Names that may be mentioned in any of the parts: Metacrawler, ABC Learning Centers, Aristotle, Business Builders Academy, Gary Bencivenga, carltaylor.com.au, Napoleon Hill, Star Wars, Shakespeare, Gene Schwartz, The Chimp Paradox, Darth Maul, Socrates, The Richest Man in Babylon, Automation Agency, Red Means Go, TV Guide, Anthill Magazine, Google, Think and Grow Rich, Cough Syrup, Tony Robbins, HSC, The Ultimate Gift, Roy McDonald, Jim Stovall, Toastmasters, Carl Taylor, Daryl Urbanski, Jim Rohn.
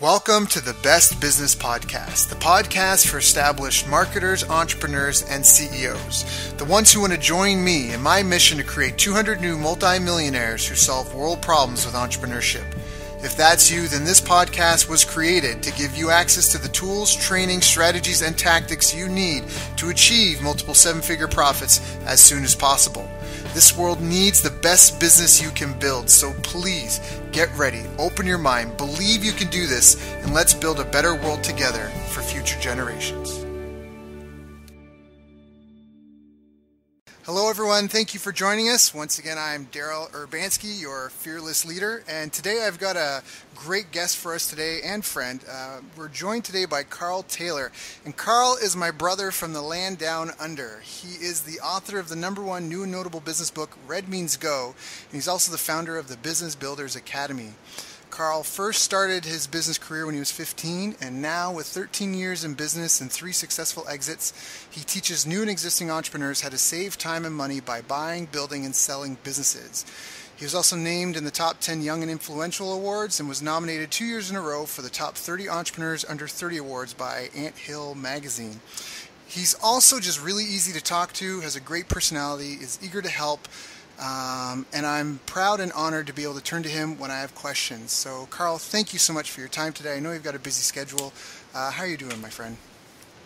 Welcome to the Best Business Podcast, the podcast for established marketers, entrepreneurs, and CEOs, the ones who want to join me in my mission to create 200 new multimillionaires who solve world problems with entrepreneurship. If that's you, then this podcast was created to give you access to the tools, training, strategies, and tactics you need to achieve multiple seven-figure profits as soon as possible. This world needs the best business you can build, so please get ready, open your mind, believe you can do this, and let's build a better world together for future generations. Hello everyone, thank you for joining us. Once again, I'm Daryl Urbanski, your fearless leader, and today I've got a great guest for us today and friend. We're joined today by Carl Taylor, and Carl is my brother from the land down under. He is the author of the #1 new and notable business book, Red Means Go, and he's also the founder of the Business Builders Academy. Carl first started his business career when he was 15, and now with 13 years in business and 3 successful exits, he teaches new and existing entrepreneurs how to save time and money by buying, building, and selling businesses. He was also named in the top 10 Young and Influential Awards and was nominated 2 years in a row for the top 30 Entrepreneurs Under 30 Awards by Anthill Magazine. He's also just really easy to talk to, has a great personality, is eager to help, and I'm proud and honored to be able to turn to him when I have questions. So, Carl, thank you so much for your time today. I know you've got a busy schedule. How are you doing, my friend?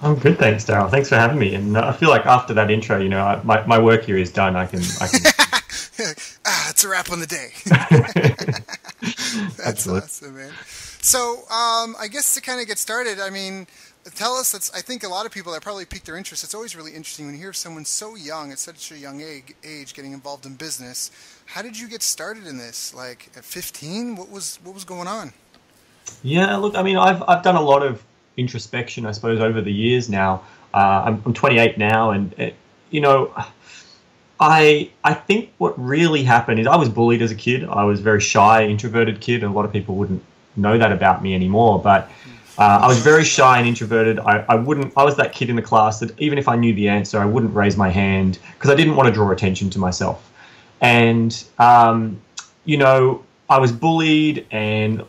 I'm good, thanks, Daryl. Thanks for having me. And I feel like after that intro, you know, my work here is done. I can. It's a wrap on the day. That's absolutely awesome, man. So, I guess to kind of get started, I mean, tell us, I think a lot of people that probably piqued their interest. It's always really interesting when you hear someone so young at such a young age getting involved in business. How did you get started in this? Like at 15, what was going on? Yeah, look, I mean, I've done a lot of introspection, I suppose, over the years now. I'm 28 now, and you know, I think what really happened is I was bullied as a kid. I was a very shy, introverted kid, and a lot of people wouldn't know that about me anymore, but. I was very shy and introverted. I was that kid in the class that even if I knew the answer, I wouldn't raise my hand because I didn't want to draw attention to myself. And, you know, I was bullied, and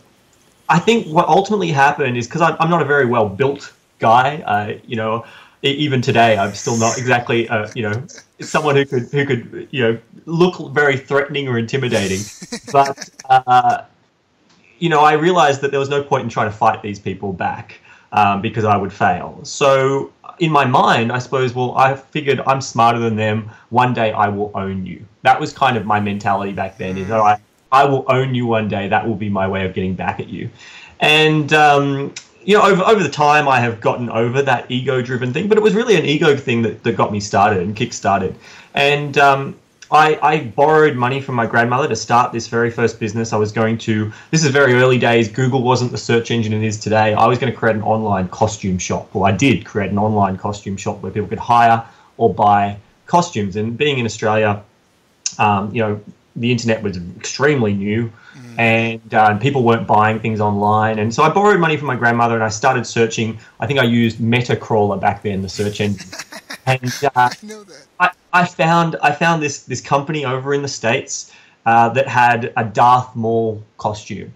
I think what ultimately happened is because I'm not a very well-built guy, you know, even today I'm still not exactly, you know, someone who could, you know, look very threatening or intimidating. But, you know, I realized that there was no point in trying to fight these people back because I would fail. So in my mind, I suppose, well, I figured I'm smarter than them. One day I will own you. That was kind of my mentality back then. Is, all right, I will own you one day. That will be my way of getting back at you. And, you know, over the time I have gotten over that ego-driven thing, but it was really an ego thing that got me started and kick-started. And I borrowed money from my grandmother to start this very first business. I was going to, this is very early days, Google wasn't the search engine it is today. I was going to create an online costume shop. Well, I did create an online costume shop where people could hire or buy costumes. And being in Australia, you know, the internet was extremely new and people weren't buying things online. And so I borrowed money from my grandmother and I started searching. I think I used Metacrawler back then, the search engine. And I know that. I found this company over in the States that had a Darth Maul costume,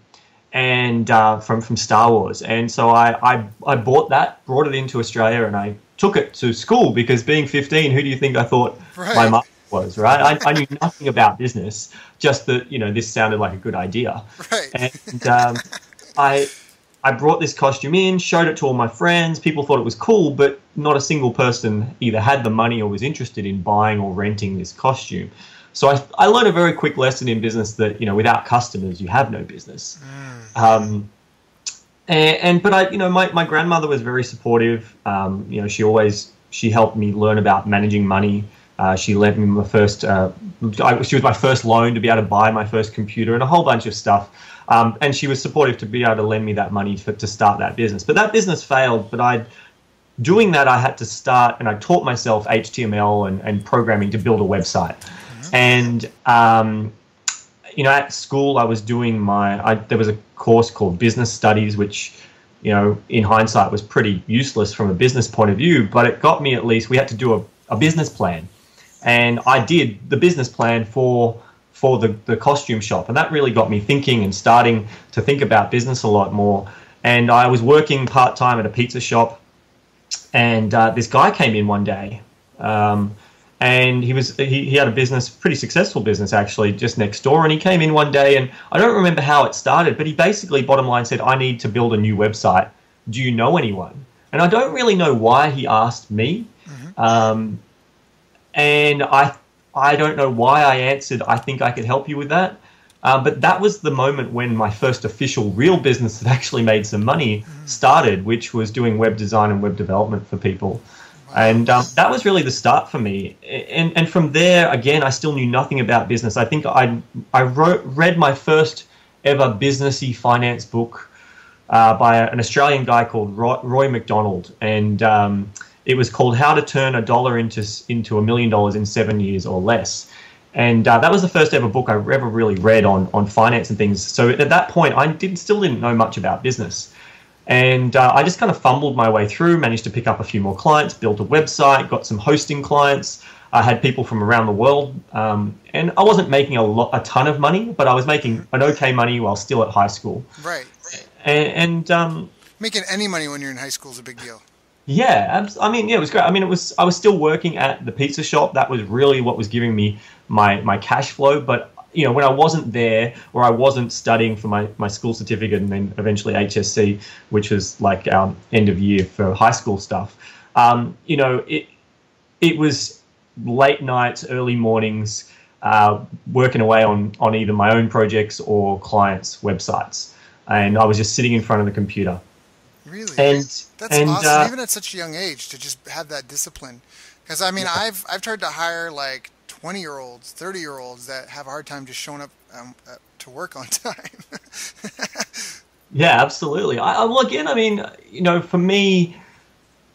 and from Star Wars, and so I bought that, brought it into Australia, and I took it to school because being 15, who do you think I thought my mum was? Right, I knew nothing about business, just that, you know, this sounded like a good idea. Right, and I brought this costume in, showed it to all my friends. People thought it was cool, but not a single person either had the money or was interested in buying or renting this costume. So I learned a very quick lesson in business that, you know, without customers, you have no business. But I, you know, my grandmother was very supportive. You know, she helped me learn about managing money. She lent me my first, she was my first loan to be able to buy my first computer and a whole bunch of stuff. And she was supportive to be able to lend me that money to start that business. But that business failed. But doing that, I had to start, and I taught myself HTML and programming to build a website. And, you know, at school I was doing there was a course called Business Studies, which, you know, in hindsight was pretty useless from a business point of view. But it got me, at least, we had to do a business plan. And I did the business plan for the costume shop, and that really got me thinking and starting to think about business a lot more. And I was working part-time at a pizza shop, and this guy came in one day, and he had a business, pretty successful business actually, just next door. And he came in one day, and I don't remember how it started, but he basically, bottom line, said, "I need to build a new website. Do you know anyone?" And I don't really know why he asked me, and I don't know why I answered, "I think I could help you with that." But that was the moment when my first official real business that actually made some money started, which was doing web design and web development for people. Wow. And that was really the start for me. And from there, again, I still knew nothing about business. I think I read my first ever businessy finance book by an Australian guy called Roy McDonald. And it was called How to Turn a Dollar into $1 Million in 7 years or Less. And that was the first ever book I ever really read on finance and things. So at that point, I still didn't know much about business. And I just kind of fumbled my way through, managed to pick up a few more clients, built a website, got some hosting clients. I had people from around the world. And I wasn't making a ton of money, but I was making an okay money while still at high school. Right. And making any money when you're in high school is a big deal. Yeah, I mean, yeah, it was great. I mean, I was still working at the pizza shop. That was really what was giving me my cash flow. But, you know, when I wasn't there, or I wasn't studying for my school certificate and then eventually HSC, which was like our end of year for high school stuff, you know, it was late nights, early mornings, working away on either my own projects or clients' websites. And I was just sitting in front of the computer. Really? That's awesome, even at such a young age, to just have that discipline. Because, I mean, yeah. I've tried to hire, like, 20-year-olds, 30-year-olds that have a hard time just showing up to work on time. Yeah, absolutely. Well, again, I mean, you know, for me,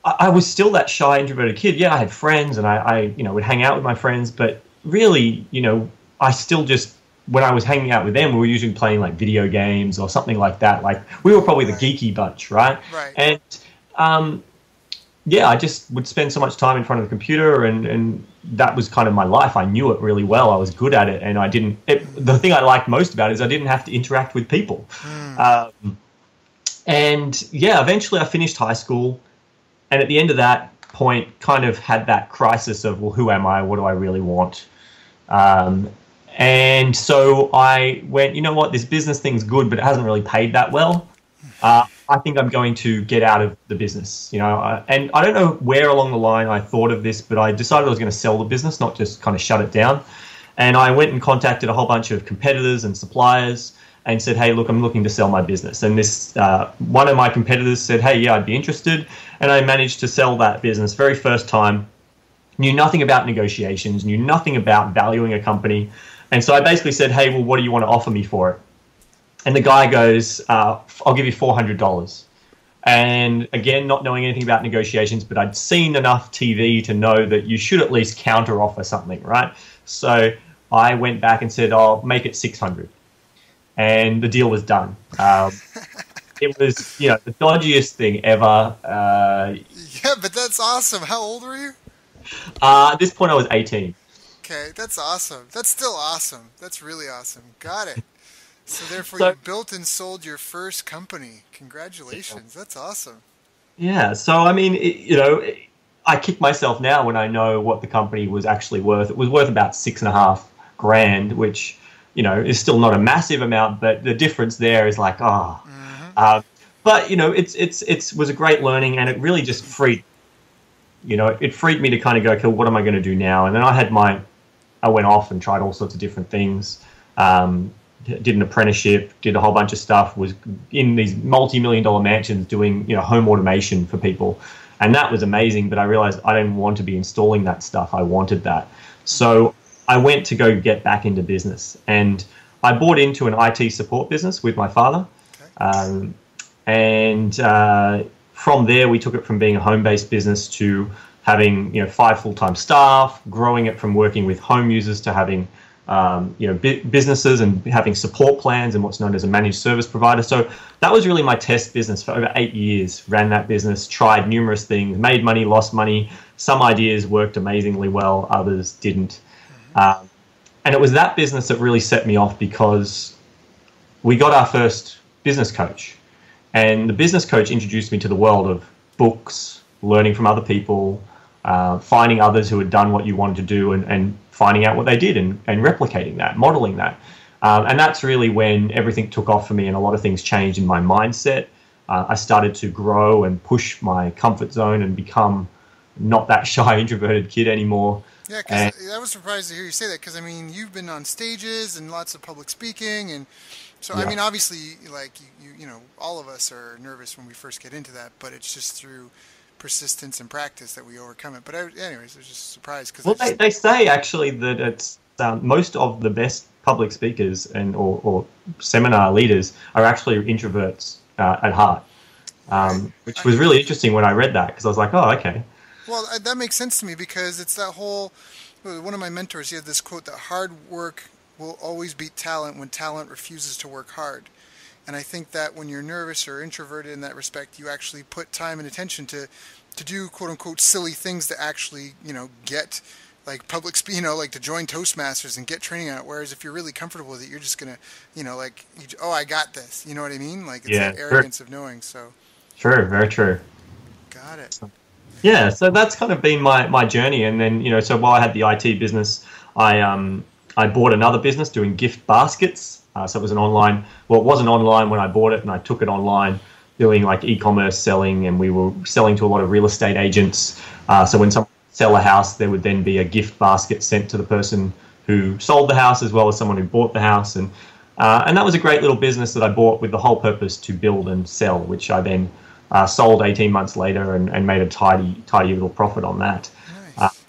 I was still that shy, introverted kid. Yeah, I had friends, and I you know, would hang out with my friends. But really, you know, I still just... when I was hanging out with them, we were usually playing like video games or something like that. Like we were probably the geeky bunch, right? Right. And yeah, I just would spend so much time in front of the computer, and that was kind of my life. I knew it really well. I was good at it, and I didn't. The thing I liked most about it is I didn't have to interact with people. Mm. And yeah, eventually I finished high school, and at the end of that point, kind of had that crisis of, well, who am I? What do I really want? And so I went, you know what, this business thing's good, but it hasn't really paid that well. I think I'm going to get out of the business, you know. And I don't know where along the line I thought of this, but I decided I was going to sell the business, not just kind of shut it down. And I went and contacted a whole bunch of competitors and suppliers and said, hey, look, I'm looking to sell my business. And this one of my competitors said, hey, yeah, I'd be interested. And I managed to sell that business very first time. Knew nothing about negotiations, knew nothing about valuing a company. And so I basically said, hey, well, what do you want to offer me for it? And the guy goes, I'll give you $400. And again, not knowing anything about negotiations, but I'd seen enough TV to know that you should at least counter offer something, right? So I went back and said, I'll make it $600. And the deal was done. It was, you know, the dodgiest thing ever. Yeah, but that's awesome. How old were you? At this point, I was 18. Okay, that's awesome. That's still awesome. That's really awesome. Got it. So therefore, you built and sold your first company. Congratulations. Yeah. That's awesome. Yeah. So, I mean, I kick myself now when I know what the company was actually worth. It was worth about $6,500, which, you know, is still not a massive amount, but the difference there is like, oh. Mm-hmm. But, you know, it was a great learning, and it really just freed, you know, it freed me to kind of go, okay, what am I going to do now? And then I had I went off and tried all sorts of different things, did an apprenticeship, did a whole bunch of stuff, was in these multi-million-dollar mansions doing, you know, home automation for people. And that was amazing, but I realized I didn't want to be installing that stuff. I wanted that. So I went to go get back into business. And I bought into an IT support business with my father. Okay. From there, we took it from being a home-based business to having, you know, 5 full-time staff, growing it from working with home users to having, you know, businesses and having support plans and what's known as a managed service provider. So that was really my test business for over 8 years. Ran that business, tried numerous things, made money, lost money. Some ideas worked amazingly well, others didn't. And it was that business that really set me off, because we got our first business coach. And the business coach introduced me to the world of books, learning from other people, finding others who had done what you wanted to do and finding out what they did and replicating that, modeling that. And that's really when everything took off for me and a lot of things changed in my mindset. I started to grow and push my comfort zone and become not that shy, introverted kid anymore. Yeah, because I was surprised to hear you say that, because, I mean, you've been on stages and lots of public speaking. And so, yeah. I mean, obviously, like, you know, all of us are nervous when we first get into that, but it's just through persistence and practice that we overcome it. But anyways, I was just surprised. Cause well, they say, actually, that it's most of the best public speakers and or seminar leaders are actually introverts at heart, which was really interesting when I read that, because I was like, oh, okay. Well, that makes sense to me, because it's that whole, one of my mentors, he had this quote that hard work will always beat talent when talent refuses to work hard. And I think that when you're nervous or introverted in that respect, you actually put time and attention to do quote unquote silly things to actually, you know, get like public, you know, like to join Toastmasters and get training on it. Whereas if you're really comfortable with it, you're just going to, you know, like, oh, I got this. You know what I mean? Like, it's that arrogance of knowing. So true. Very true. Got it. Yeah, so that's kind of been my journey. And then, you know, so while I had the IT business, I bought another business doing gift baskets. So it was an online, well, it wasn't online when I bought it, and I took it online doing like e-commerce selling, and we were selling to a lot of real estate agents. So when someone would sell a house, there would then be a gift basket sent to the person who sold the house as well as someone who bought the house. And that was a great little business that I bought with the whole purpose to build and sell, which I then sold 18 months later and made a tidy little profit on that. Nice.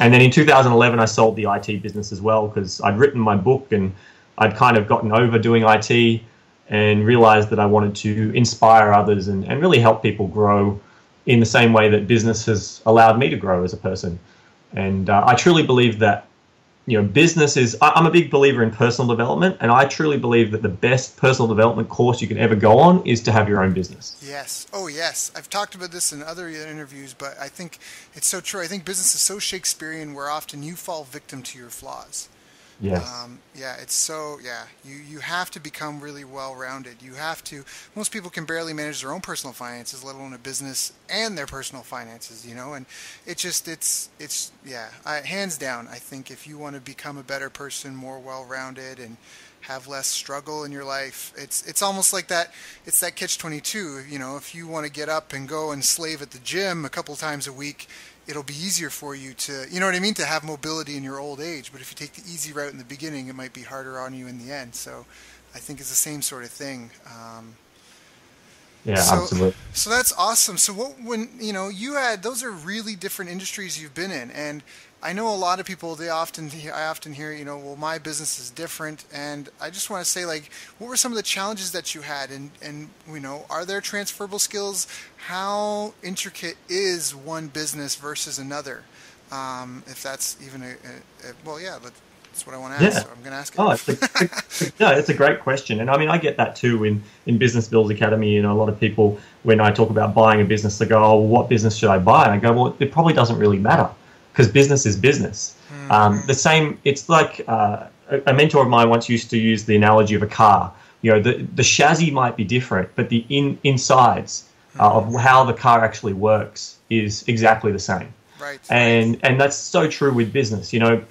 And then in 2011, I sold the IT business as well, because I'd written my book and I'd kind of gotten over doing IT and realized that I wanted to inspire others and really help people grow in the same way that business has allowed me to grow as a person. And I truly believe that, you know, business is, I'm a big believer in personal development, and I truly believe that the best personal development course you can ever go on is to have your own business. Yes. Oh, yes. I've talked about this in other interviews, but I think it's so true. I think business is so Shakespearean, where often you fall victim to your flaws. Yes. Yeah, it's so, yeah, you have to become really well-rounded. You have to, most people can barely manage their own personal finances, let alone a business and their personal finances, you know, and it just, it's yeah, hands down, I think if you want to become a better person, more well-rounded and have less struggle in your life, it's almost like that, it's that catch-22, you know, if you want to get up and go and slave at the gym a couple times a week, it'll be easier for you to, you know what I mean, to have mobility in your old age. But if you take the easy route in the beginning, it might be harder on you in the end. So I think it's the same sort of thing. Yeah, so, absolutely. So that's awesome. So when, you know, you had, those are really different industries you've been in. And I know a lot of people, I often hear, you know, well, my business is different. And I just want to say, like, what were some of the challenges that you had? And you know, are there transferable skills? How intricate is one business versus another? If that's even well, yeah, that's what I want to ask. Yeah. So I'm going to ask it. Oh, it's a great question. And I mean, I get that too in Business Builders Academy. You know, a lot of people, when I talk about buying a business, they go, oh, what business should I buy? And I go, well, it probably doesn't really matter, because business is business. Mm. The same, it's like a mentor of mine once used to use the analogy of a car. You know, the chassis might be different, but the insides of how the car actually works is exactly the same. Right. And that's so true with business. You know,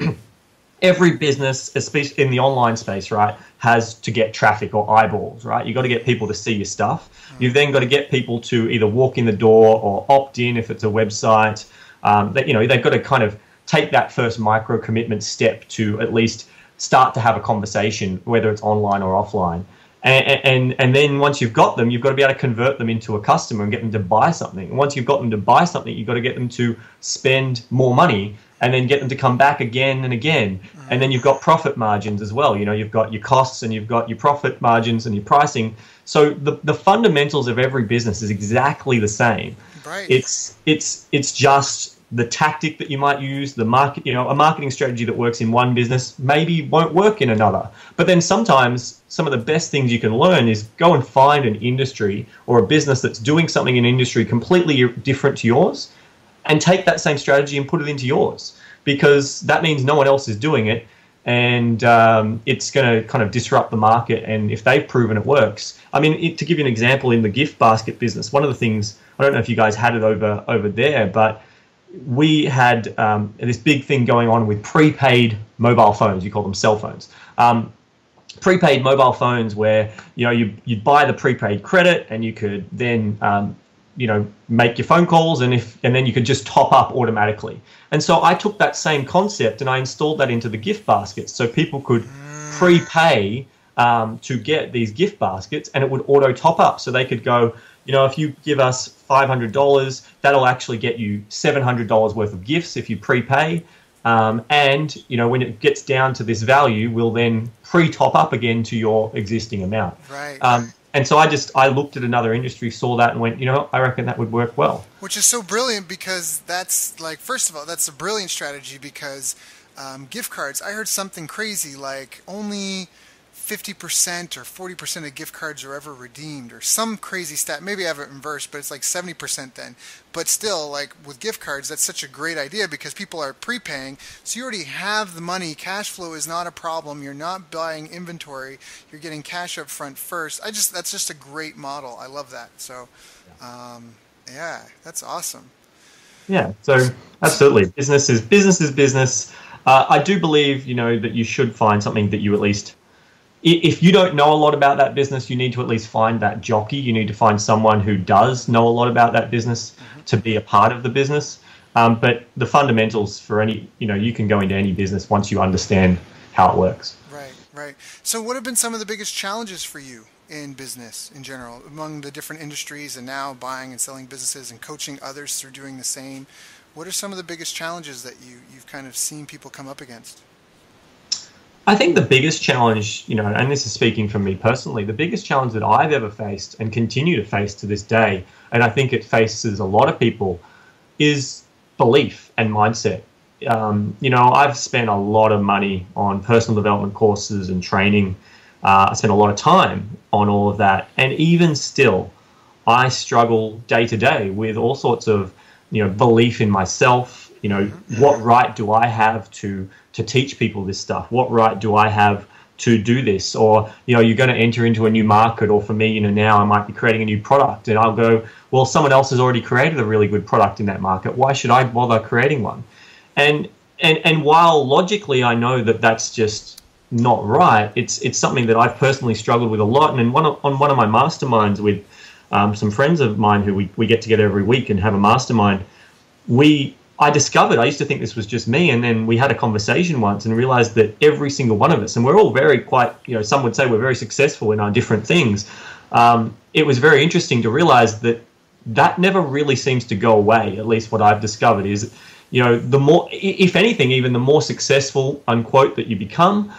every business, especially in the online space, right, has to get traffic or eyeballs, right? You've got to get people to see your stuff. Mm. You've then got to get people to either walk in the door or opt in if it's a website. That, you know, they've got to kind of take that first micro commitment step to at least start to have a conversation, whether it's online or offline. And then once you've got them, you've got to be able to convert them into a customer and get them to buy something. And once you've got them to buy something, you've got to get them to spend more money and then get them to come back again and again. And then you've got profit margins as well. You know, you've got your costs and you've got your profit margins and your pricing. So the fundamentals of every business is exactly the same. Right. It's just the tactic that you might use, the market, you know, a marketing strategy that works in one business maybe won't work in another. But then sometimes some of the best things you can learn is go and find an industry or a business that's doing something in an industry completely different to yours, and take that same strategy and put it into yours, because that means no one else is doing it. and it's going to kind of disrupt the market. And if they've proven it works, I mean, to give you an example, in the gift basket business, one of the things, I don't know if you guys had it over there, but we had this big thing going on with prepaid mobile phones. You call them cell phones. Prepaid mobile phones where, you know, you'd buy the prepaid credit and you could then, you know, make your phone calls and then you could just top up automatically. And so I took that same concept and I installed that into the gift baskets, so people could prepay to get these gift baskets, and it would auto top up. So they could go, you know, if you give us $500, that'll actually get you $700 worth of gifts if you prepay. And, you know, when it gets down to this value, we'll then pre-top up again to your existing amount. Right. And so I looked at another industry, saw that, and went, you know, I reckon that would work well. Which is so brilliant, because that's like, first of all, that's a brilliant strategy, because gift cards, I heard something crazy like only 50% or 40% of gift cards are ever redeemed, or some crazy stat. Maybe I have it reversed, but it's like 70% then. But still, like with gift cards, that's such a great idea, because people are prepaying. So you already have the money. Cash flow is not a problem. You're not buying inventory. You're getting cash up front first. That's just a great model. I love that. So yeah, that's awesome. Yeah, so absolutely. Business is business. I do believe, you know, that you should find something that you at least, if you don't know a lot about that business, you need to at least find that jockey. You need to find someone who does know a lot about that business to be a part of the business. But the fundamentals for any, you know, you can go into any business once you understand how it works. Right, right. So what have been some of the biggest challenges for you in business in general, among the different industries, and now buying and selling businesses and coaching others through doing the same? What are some of the biggest challenges that you've kind of seen people come up against? I think the biggest challenge, you know, and this is speaking for me personally, the biggest challenge that I've ever faced and continue to face to this day, and I think it faces a lot of people, is belief and mindset. You know, I've spent a lot of money on personal development courses and training. I spent a lot of time on all of that. And even still, I struggle day to day with all sorts of, you know, belief in myself. You know, what right do I have to teach people this stuff? What right do I have to do this? Or, you know, you're going to enter into a new market, or for me, you know, now I might be creating a new product, and I'll go, well, someone else has already created a really good product in that market. Why should I bother creating one? And while logically I know that that's just not right, it's something that I've personally struggled with a lot. And on one of my masterminds with some friends of mine who we get together every week and have a mastermind, I discovered, I used to think this was just me, and then we had a conversation once and realized that every single one of us, and we're all you know, some would say we're very successful in our different things. It was very interesting to realize that never really seems to go away. At least what I've discovered is, you know, the more, if anything, even the more successful, unquote, that you become,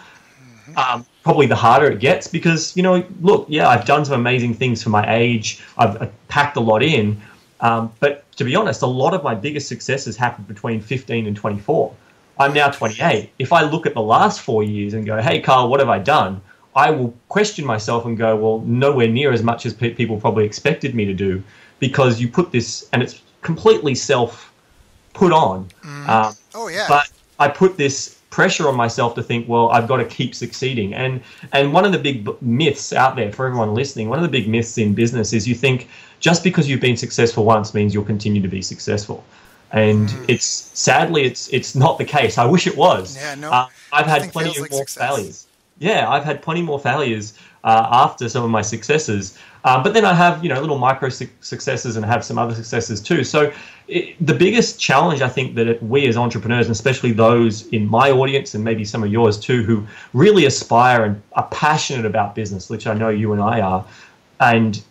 probably the harder it gets, because, you know, look, yeah, I've done some amazing things for my age. I've packed a lot in. But to be honest, a lot of my biggest successes happened between 15 and 24. I'm now 28. If I look at the last 4 years and go, hey, Carl, what have I done? I will question myself and go, well, nowhere near as much as people probably expected me to do, because you put this, and it's completely self-put on. Oh, yeah. But I put this pressure on myself to think, well, I've got to keep succeeding. And one of the big myths out there for everyone listening, one of the big myths in business is you think just because you've been successful once means you'll continue to be successful. And sadly, it's not the case. I wish it was. Yeah, no, I've had plenty of more failures. Yeah, I've had plenty more failures after some of my successes. But then I have, you know, little micro successes, and I have some other successes too. So the biggest challenge, I think, that we as entrepreneurs, and especially those in my audience and maybe some of yours too, who really aspire and are passionate about business, which I know you and I are, and,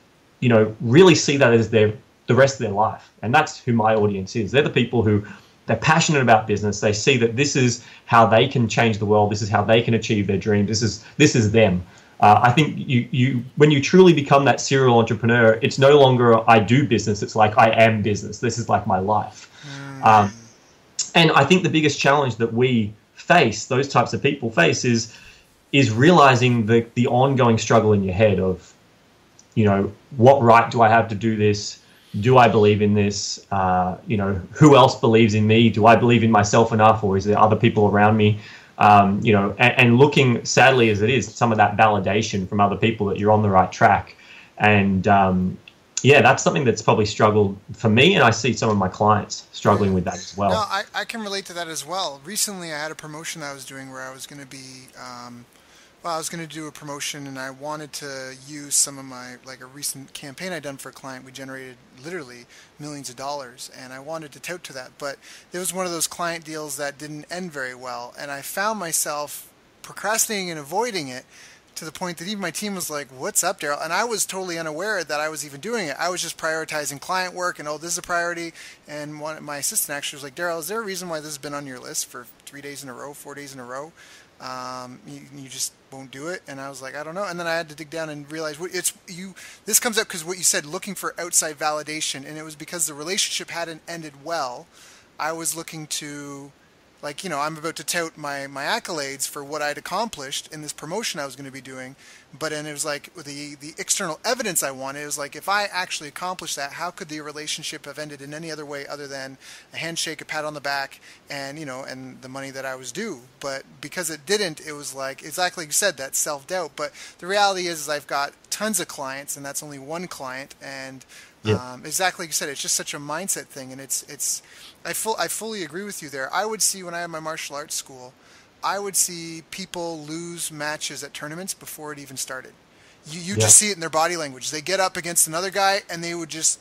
you know, really see that as the rest of their life. And that's who my audience is. They're the people who, they're passionate about business. They see that this is how they can change the world. This is how they can achieve their dreams. This is them. I think when you truly become that serial entrepreneur, it's no longer I do business. It's like I am business. This is like my life. And I think the biggest challenge that we face, those types of people face, is realizing the ongoing struggle in your head of, you know, what right do I have to do this? Do I believe in this? You know, who else believes in me? Do I believe in myself enough, or is there other people around me? and looking, sadly as it is, some of that validation from other people that you're on the right track. And yeah, that's something that's probably struggled for me, and I see some of my clients struggling with that as well. No, I can relate to that as well. Recently, I had a promotion that I was doing where I was going to be, I was going to do a promotion, and I wanted to use some of my, like a recent campaign I'd done for a client. We generated literally millions of dollars, and I wanted to tout to that, but it was one of those client deals that didn't end very well, and I found myself procrastinating and avoiding it, to the point that even my team was like, what's up, Daryl? And I was totally unaware that I was even doing it. I was just prioritizing client work and, oh, this is a priority. And one, my assistant actually was like, Daryl, is there a reason why this has been on your list for 3 days in a row, 4 days in a row? You just won't do it. And I was like, I don't know. And then I had to dig down and realize this comes up because what you said, looking for outside validation. And it was because the relationship hadn't ended well. I was looking to, like, you know, I'm about to tout my accolades for what I'd accomplished in this promotion I was going to be doing. But then it was like the external evidence I wanted. It was like, if I actually accomplished that, how could the relationship have ended in any other way other than a handshake, a pat on the back, and, you know, and the money that I was due? But because it didn't, it was like, exactly like you said, that self-doubt. But the reality is I've got tons of clients, and that's only one client. And yeah. Exactly like you said, it's just such a mindset thing. And I fully agree with you there. I would see, when I had my martial arts school, I would see people lose matches at tournaments before it even started. You just see it in their body language. They get up against another guy, and they would just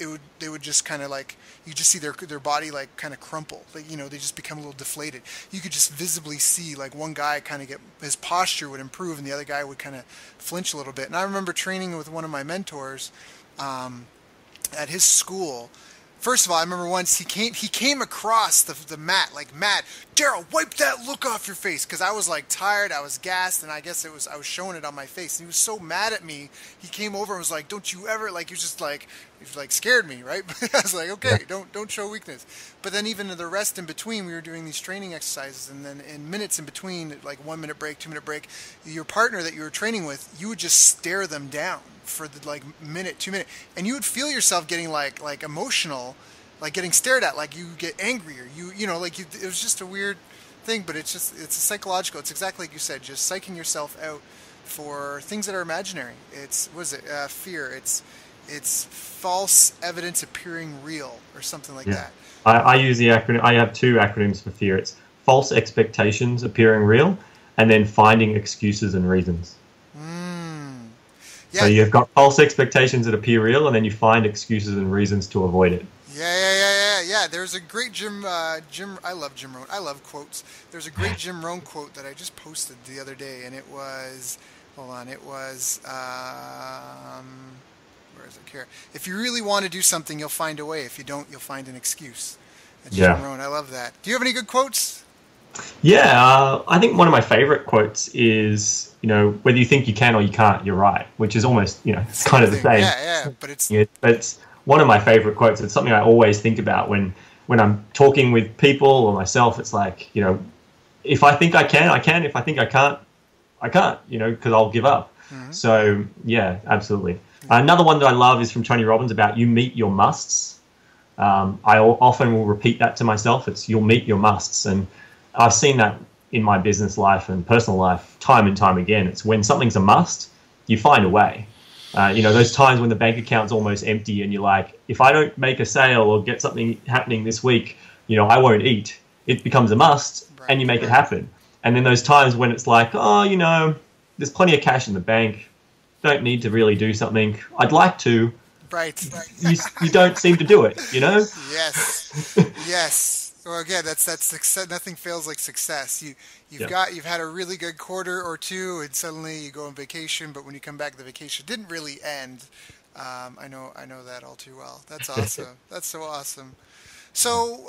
kind of like, you just see their body like kind of crumple. Like, you know, they just become a little deflated. You could just visibly see, like, one guy kind of his posture would improve, and the other guy would kind of flinch a little bit. And I remember training with one of my mentors at his school. First of all, I remember once he came across the mat, like, Matt, Daryl, wipe that look off your face. Because I was like tired, I was gassed, and I guess I was showing it on my face. And he was so mad at me, he came over and was like, don't you ever, like, he was just like, he was like, scared me, right? But I was like, okay, don't show weakness. But then even the rest in between, we were doing these training exercises, and then in minutes in between, like 1 minute break, 2 minute break, your partner that you were training with, you would just stare them down for the, like, minute, 2 minute, and you would feel yourself getting like emotional, like getting stared at, like you get angrier, you know, it was just a weird thing. But it's psychological. It's exactly like you said, just psyching yourself out for things that are imaginary. It's, what is it? Fear. It's false evidence appearing real, or something like that. I use the acronym. I have two acronyms for fear. It's false expectations appearing real, and then finding excuses and reasons. Yeah. So you've got false expectations that appear real, and then you find excuses and reasons to avoid it. Yeah. There's a great Jim. I love Jim Rohn. I love quotes. There's a great Jim Rohn quote that I just posted the other day, and it was, hold on, it was, where is it here? If you really want to do something, you'll find a way. If you don't, you'll find an excuse. That's Jim Rohn. I love that. Do you have any good quotes? Yeah, I think one of my favorite quotes is, you know, whether you think you can or you can't, you're right, which is almost, you know, it's kind of the same. Yeah, but it's one of my favorite quotes. It's something I always think about when I'm talking with people or myself. It's like, you know, if I think I can, I can. If I think I can't, you know, because I'll give up. Mm-hmm. So, yeah, absolutely. Mm-hmm. Another one that I love is from Tony Robbins about you meet your musts. I often will repeat that to myself. It's you'll meet your musts. And I've seen that in my business life and personal life, time and time again. It's when something's a must, you find a way. You know, those times when the bank account's almost empty and you're like, if I don't make a sale or get something happening this week, you know, I won't eat. It becomes a must, and you make it happen. And then those times when it's like, oh, you know, there's plenty of cash in the bank. Don't need to really do something. I'd like to. Right. You don't seem to do it, you know? Yes. Well, again, that's success. Nothing fails like success. You've had a really good quarter or two, and suddenly you go on vacation. But when you come back, the vacation didn't really end. I know that all too well. That's awesome. That's so awesome. So,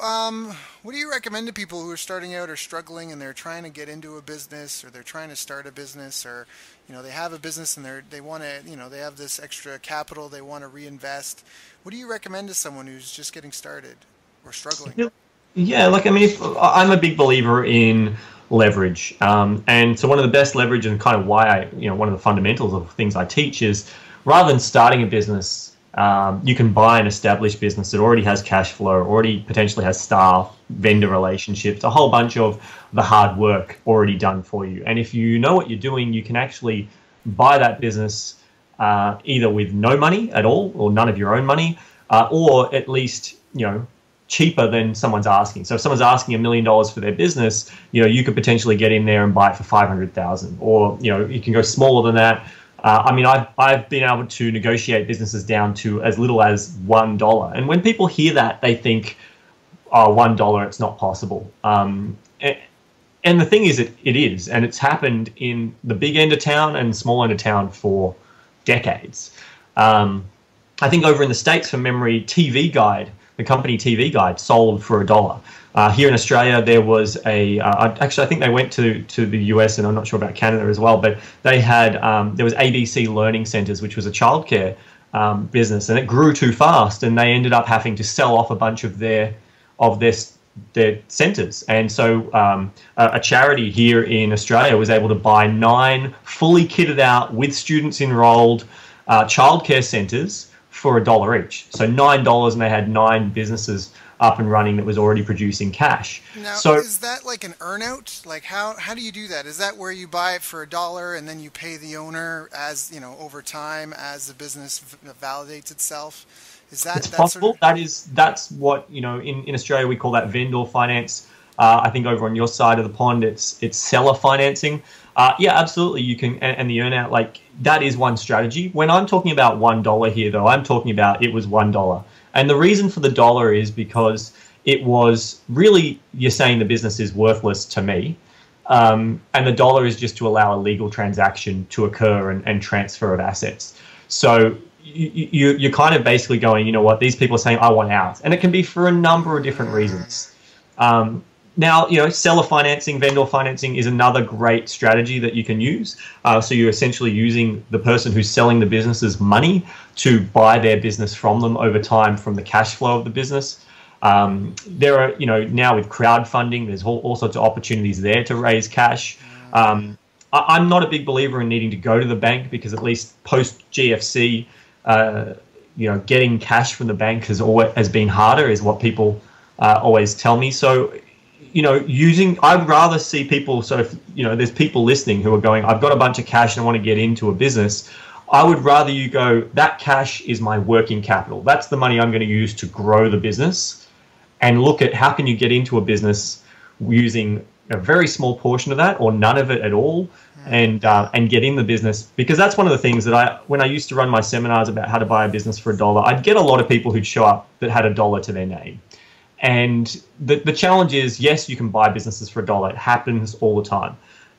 what do you recommend to people who are starting out or struggling, and they're trying to get into a business, or they're trying to start a business, or, you know, they have a business and they want to, you know, they have this extra capital they want to reinvest. What do you recommend to someone who's just getting started or struggling? Yeah, like, I mean, I'm a big believer in leverage. And so one of the best leverage, and kind of why I, you know, one of the fundamentals of things I teach is rather than starting a business You can buy an established business that already has cash flow, already potentially has staff, vendor relationships, a whole bunch of the hard work already done for you. And if you know what you're doing, you can actually buy that business either with no money at all or none of your own money, or at least, you know, cheaper than someone's asking. So if someone's asking $1 million for their business, you know, you could potentially get in there and buy it for $500,000, or, you know, you can go smaller than that. I mean, I've been able to negotiate businesses down to as little as $1. And when people hear that, they think, oh, $1, it's not possible. And the thing is, it is. And it's happened in the big end of town and small end of town for decades. I think over in the States, from memory, TV Guide, the company TV Guide, sold for $1. Here in Australia, there was a actually, I think they went to the US, and I'm not sure about Canada as well, but they had there was ABC Learning Centers, which was a childcare business, and it grew too fast, and they ended up having to sell off a bunch of their centers. And so a charity here in Australia was able to buy 9 fully kitted out with students enrolled childcare centers for $1 each. So $9, and they had 9 businesses up and running that was already producing cash. Now, so is that like an earnout? Like how do you do that? Is that where you buy it for $1 and then you pay the owner, as you know, over time as the business validates itself? Is that it's possible? Sort of... That's what, you know, in Australia we call that vendor finance. I think over on your side of the pond, it's seller financing. Yeah, absolutely. You can, and the earnout, like, that is one strategy. When I'm talking about $1 here, though, I'm talking about it was $1. And the reason for the dollar is because it was really, you're saying the business is worthless to me. And the dollar is just to allow a legal transaction to occur and transfer of assets. So you're kind of basically going, you know what, these people are saying, I want out. And it can be for a number of different reasons. Now, you know, seller financing, vendor financing is another great strategy that you can use. So you're essentially using the person who's selling the business's money to buy their business from them over time from the cash flow of the business. There are, you know, now with crowdfunding, there's all sorts of opportunities there to raise cash. I'm not a big believer in needing to go to the bank, because at least post GFC, you know, getting cash from the bank has been harder, is what people always tell me. So, you know, I'd rather see people, so if, you know, there's people listening who are going, I've got a bunch of cash and I want to get into a business, I would rather you go, that cash is my working capital. That's the money I'm going to use to grow the business, and look at how can you get into a business using a very small portion of that or none of it at all, and get in the business. Because that's one of the things that when I used to run my seminars about how to buy a business for $1, I'd get a lot of people who'd show up that had $1 to their name. And the challenge is, yes, you can buy businesses for $1. It happens all the time.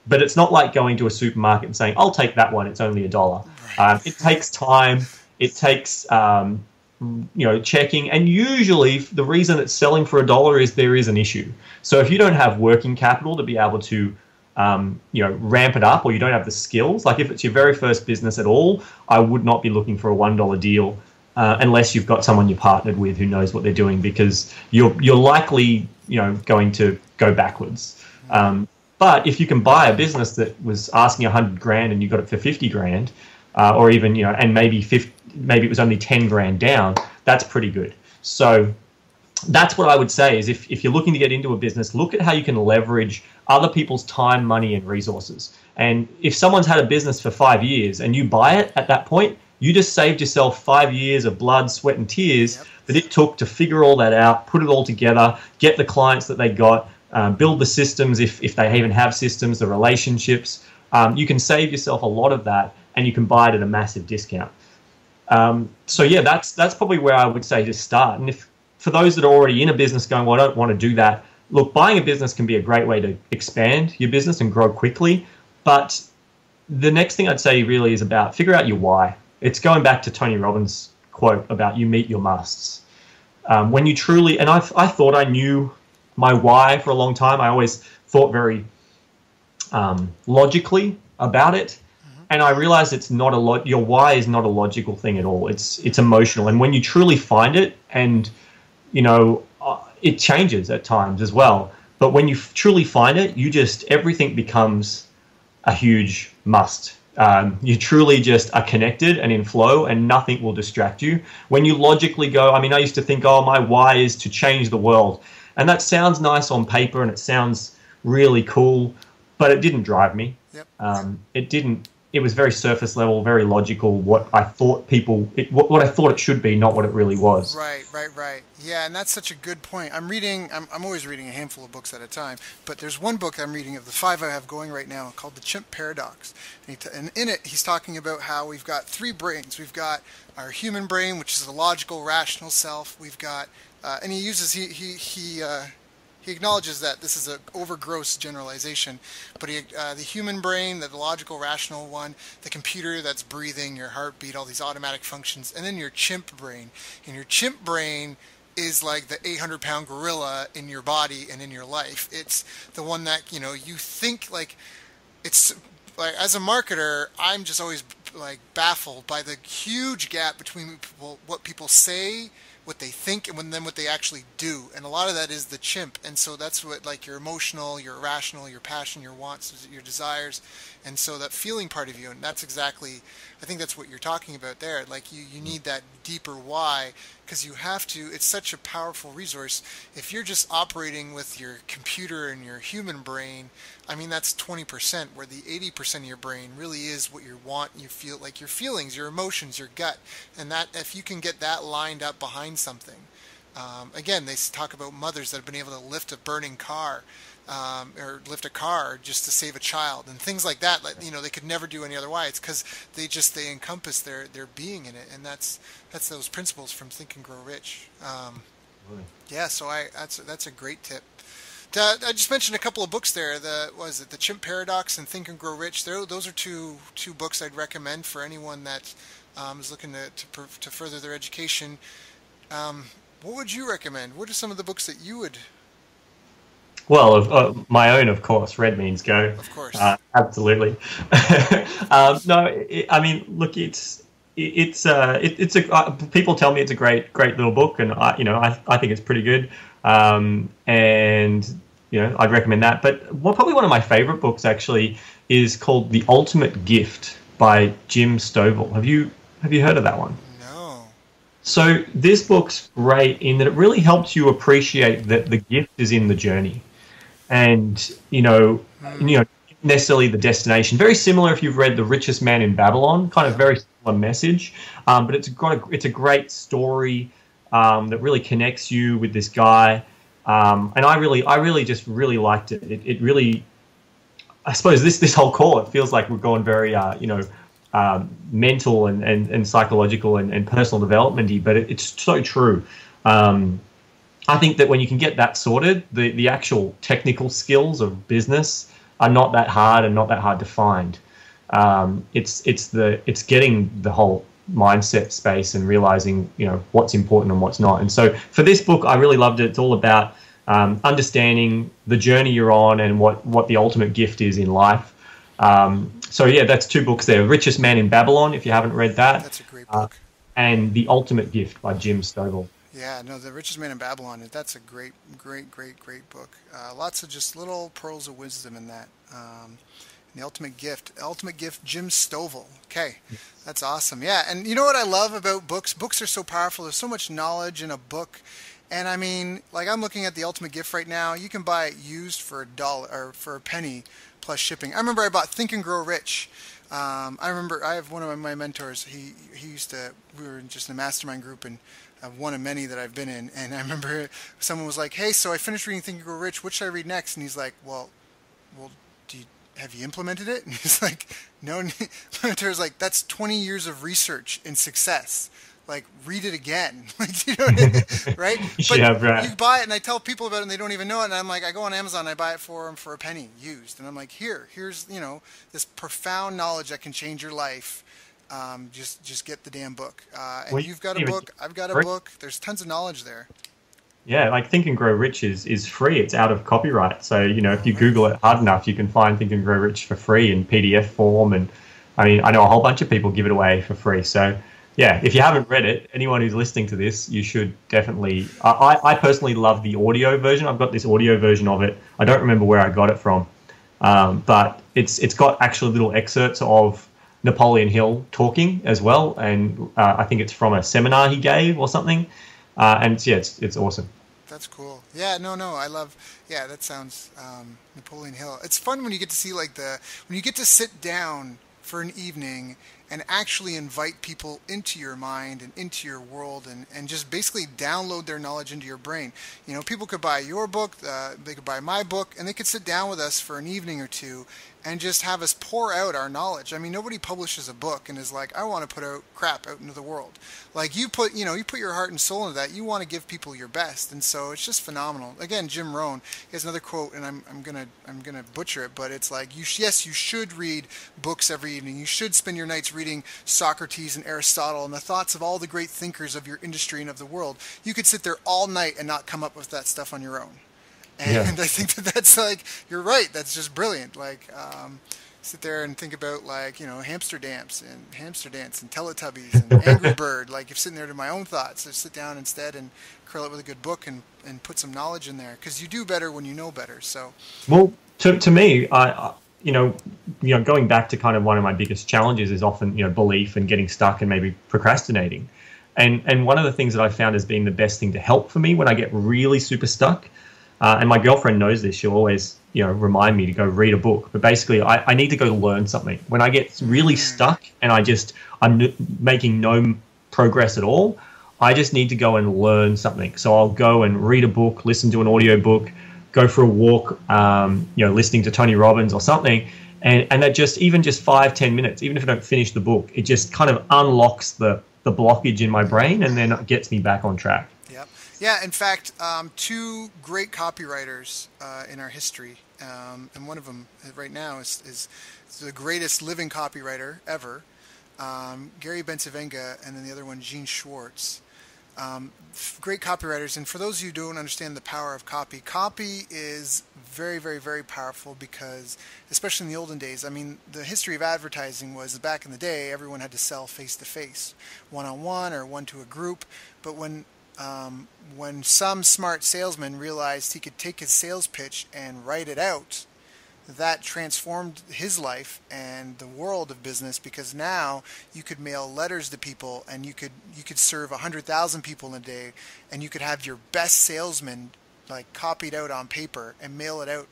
But it's not like going to a supermarket and saying, I'll take that one, it's only $1. It takes time. It takes, you know, checking. And usually the reason it's selling for $1 is there is an issue. So if you don't have working capital to be able to, you know, ramp it up, or you don't have the skills, like if it's your very first business at all, I would not be looking for a $1 deal. Unless you've got someone you're partnered with who knows what they're doing, because you're likely, you know, going to go backwards. But if you can buy a business that was asking $100,000 and you got it for $50,000, or even, you know, and maybe maybe it was only $10,000 down, that's pretty good. So that's what I would say is, if you're looking to get into a business, look at how you can leverage other people's time, money, and resources. And if someone's had a business for 5 years and you buy it at that point, you just saved yourself 5 years of blood, sweat, and tears that it took to figure all that out, put it all together, get the clients that they got, build the systems, if they even have systems, the relationships. You can save yourself a lot of that, and you can buy it at a massive discount. So, yeah, that's probably where I would say to start. And if for those that are already in a business going, well, I don't want to do that, look, buying a business can be a great way to expand your business and grow quickly. But the next thing I'd say really is about figure out your why. It's going back to Tony Robbins' quote about you meet your musts. When you truly, and I thought I knew my why for a long time. I always thought very logically about it. And I realized it's not your why is not a logical thing at all. It's emotional. And when you truly find it, and, you know, it changes at times as well. But when you truly find it, everything becomes a huge must. You truly just are connected and in flow, and nothing will distract you. When you logically go, I mean, I used to think, oh, my why is to change the world. And that sounds nice on paper and it sounds really cool, but it didn't drive me. Yep. It was very surface level, very logical, what I thought it should be, not what it really was. Right. Yeah, and that's such a good point. I'm always reading a handful of books at a time, but there's one book I'm reading of the five I have going right now called The Chimp Paradox. And in it, he's talking about how we've got three brains. We've got our human brain, which is the logical, rational self. We've got, and he acknowledges that this is an overgross generalization, but the human brain, the logical, rational one, the computer that's breathing, your heartbeat, all these automatic functions, and then your chimp brain. And your chimp brain is like the 800-pound gorilla in your body and in your life. It's the one that, you know, you think, like, it's like, as a marketer, I'm just always like baffled by the huge gap between what people say, what they think, and then what they actually do. And a lot of that is the chimp. And so that's what, like, your emotional, your irrational, your passion, your wants, your desires. And so that feeling part of you, and that's exactly, I think that's what you're talking about there. Like, you need that deeper why, because you have to, it's such a powerful resource. If you're just operating with your computer and your human brain, I mean, that's 20%, where the 80% of your brain really is what you want, you feel, like your feelings, your emotions, your gut. And that, if you can get that lined up behind something. Again, they talk about mothers that have been able to lift a burning car or lift a car just to save a child and things like that. Like, you know, they could never do any other way. It's because they encompass their being in it, and that's those principles from Think and Grow Rich. Yeah, so that's a great tip. I just mentioned a couple of books there. The Chimp Paradox and Think and Grow Rich. Those are two books I'd recommend for anyone that is looking to further their education. What would you recommend? What are some of the books that you would? Well, my own, of course, Red Means Go. Of course. Absolutely. I mean, look, people tell me it's a great little book, and I think it's pretty good. And, you know, I'd recommend that. But probably one of my favorite books actually is called The Ultimate Gift by Jim Stovall. Have you heard of that one? So this book's great in that it really helps you appreciate that the gift is in the journey, and you know, necessarily the destination. Very similar if you've read The Richest Man in Babylon, kind of very similar message, but it's a great story that really connects you with this guy, and I really just really liked it. It really, I suppose this whole call, it feels like we're going very mental and psychological and personal development-y, but it's so true. I think that when you can get that sorted, the actual technical skills of business are not that hard and not that hard to find. It's getting the whole mindset space and realizing, you know, what's important and what's not. And so for this book, I really loved it. It's all about understanding the journey you're on and what the ultimate gift is in life. So yeah, that's two books there. Richest Man in Babylon, if you haven't read that. That's a great book. And The Ultimate Gift by Jim Stovall. Yeah, no, The Richest Man in Babylon, that's a great book. Lots of just little pearls of wisdom in that. The Ultimate Gift, Jim Stovall. Okay, that's awesome. Yeah, and you know what I love about books? Books are so powerful. There's so much knowledge in a book. And I mean, like, I'm looking at The Ultimate Gift right now. You can buy it used for $1 or for a penny plus shipping. I remember I bought Think and Grow Rich. I remember I have one of my mentors. He used to, we were just in a mastermind group, and one of many that I've been in. And I remember someone was like, "Hey, so I finished reading Think and Grow Rich. What should I read next?" And he's like, "Well, have you implemented it?" And he's like, "No." My mentor's like, "That's 20 years of research and success. Like, read it again." Like, you know what I mean? Right? But yeah, right. You buy it, and I tell people about it, and they don't even know it. And I'm like, I go on Amazon, and I buy it for them for a penny used. And I'm like, here's, you know, this profound knowledge that can change your life. Just get the damn book. And you've got a book. I've got a book. There's tons of knowledge there. Yeah, like Think and Grow Rich is free. It's out of copyright. So, you know, if you Google it hard enough, you can find Think and Grow Rich for free in PDF form. And, I mean, I know a whole bunch of people give it away for free. So, yeah, if you haven't read it, anyone who's listening to this, you should definitely. I personally love the audio version. I've got this audio version of it. I don't remember where I got it from, but it's got actual little excerpts of Napoleon Hill talking as well, and I think it's from a seminar he gave or something. And it's awesome. That's cool. Yeah, no, I love. Yeah, that sounds Napoleon Hill. It's fun when you get to see when you get to sit down for an evening and actually invite people into your mind and into your world, and just basically download their knowledge into your brain. You know, people could buy your book, they could buy my book, and they could sit down with us for an evening or two and just have us pour out our knowledge. I mean, nobody publishes a book and is like, I want to put out crap out into the world. Like you put your heart and soul into that. You want to give people your best. And so it's just phenomenal. Again, Jim Rohn has another quote, and I'm going to butcher it, but it's like, yes, you should read books every evening. You should spend your nights reading Socrates and Aristotle and the thoughts of all the great thinkers of your industry and of the world. You could sit there all night and not come up with that stuff on your own. And yeah. I think that's like, you're right. That's just brilliant. Like, sit there and think about hamster dance and Teletubbies and Angry Bird. Like, you're sitting there to my own thoughts. I sit down instead and curl up with a good book and put some knowledge in there, because you do better when you know better. So, well, to me, I you know, going back to kind of one of my biggest challenges is often belief and getting stuck and maybe procrastinating, and one of the things that I found has been the best thing to help for me when I get really super stuck. And my girlfriend knows this. She'll always, remind me to go read a book. But basically, I need to go learn something. When I get really stuck and I'm making no progress at all, I just need to go and learn something. So I'll go and read a book, listen to an audio book, go for a walk, listening to Tony Robbins or something. And that even 5-10 minutes, even if I don't finish the book, it just kind of unlocks the blockage in my brain, and then it gets me back on track. Yeah, in fact, two great copywriters in our history, and one of them right now is the greatest living copywriter ever, Gary Bencivenga, and then the other one, Gene Schwartz. Great copywriters, and for those of you who don't understand the power of copy is very, very, very powerful, because especially in the olden days, I mean, the history of advertising was back in the day, everyone had to sell face-to-face, one-on-one or one to a group, but when some smart salesman realized he could take his sales pitch and write it out, that transformed his life and the world of business, because now you could mail letters to people, and you could serve 100,000 people in a day, and you could have your best salesman like copied out on paper and mail it out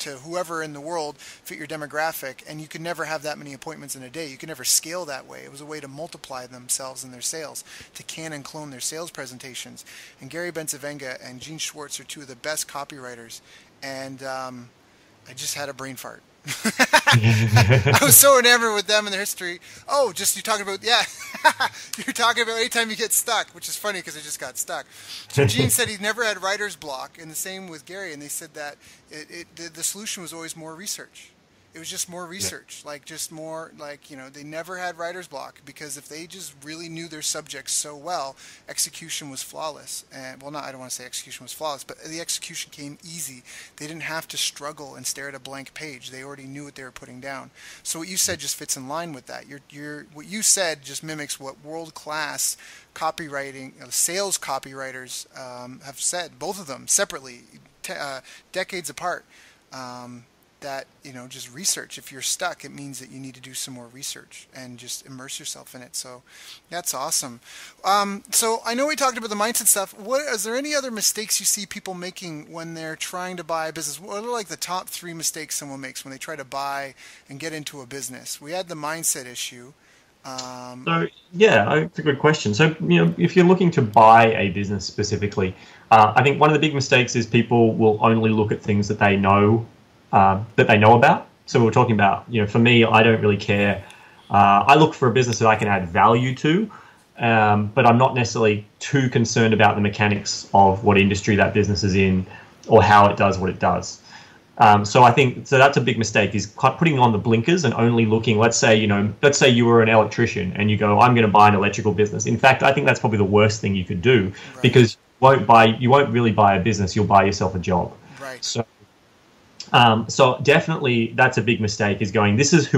to whoever in the world fit your demographic, and you could never have that many appointments in a day. You could never scale that way. It was a way to multiply themselves and their sales, to can and clone their sales presentations. And Gary Bencivenga and Gene Schwartz are two of the best copywriters. And I just had a brain fart. I was so enamored with them and their history. Oh, just you're talking about anytime you get stuck, which is funny because I just got stuck. So Gene said he's never had writer's block, and the same with Gary. And they said that the solution was always more research. It was just more research, they never had writer's block, because if they just really knew their subjects so well, execution was flawless. And I don't want to say execution was flawless, but the execution came easy. They didn't have to struggle and stare at a blank page. They already knew what they were putting down. So what you said just fits in line with that. What you said just mimics what world-class copywriting, sales copywriters have said, both of them separately, decades apart. That just research. If you're stuck, it means that you need to do some more research and just immerse yourself in it. So that's awesome. So I know we talked about the mindset stuff. Is there any other mistakes you see people making when they're trying to buy a business? What are like the top 3 mistakes someone makes when they try to buy and get into a business? We had the mindset issue. So yeah, it's a good question. So if you're looking to buy a business specifically, I think one of the big mistakes is people will only look at things that they know. About. So we were talking about, for me, I don't really care. I look for a business that I can add value to, but I'm not necessarily too concerned about the mechanics of what industry that business is in or how it does what it does. So that's a big mistake, is putting on the blinkers and only looking. Let's say you were an electrician and you go, I'm going to buy an electrical business. In fact, I think that's probably the worst thing you could do, right? Because you won't really buy a business. You'll buy yourself a job. Right. So definitely that's a big mistake, is going, this is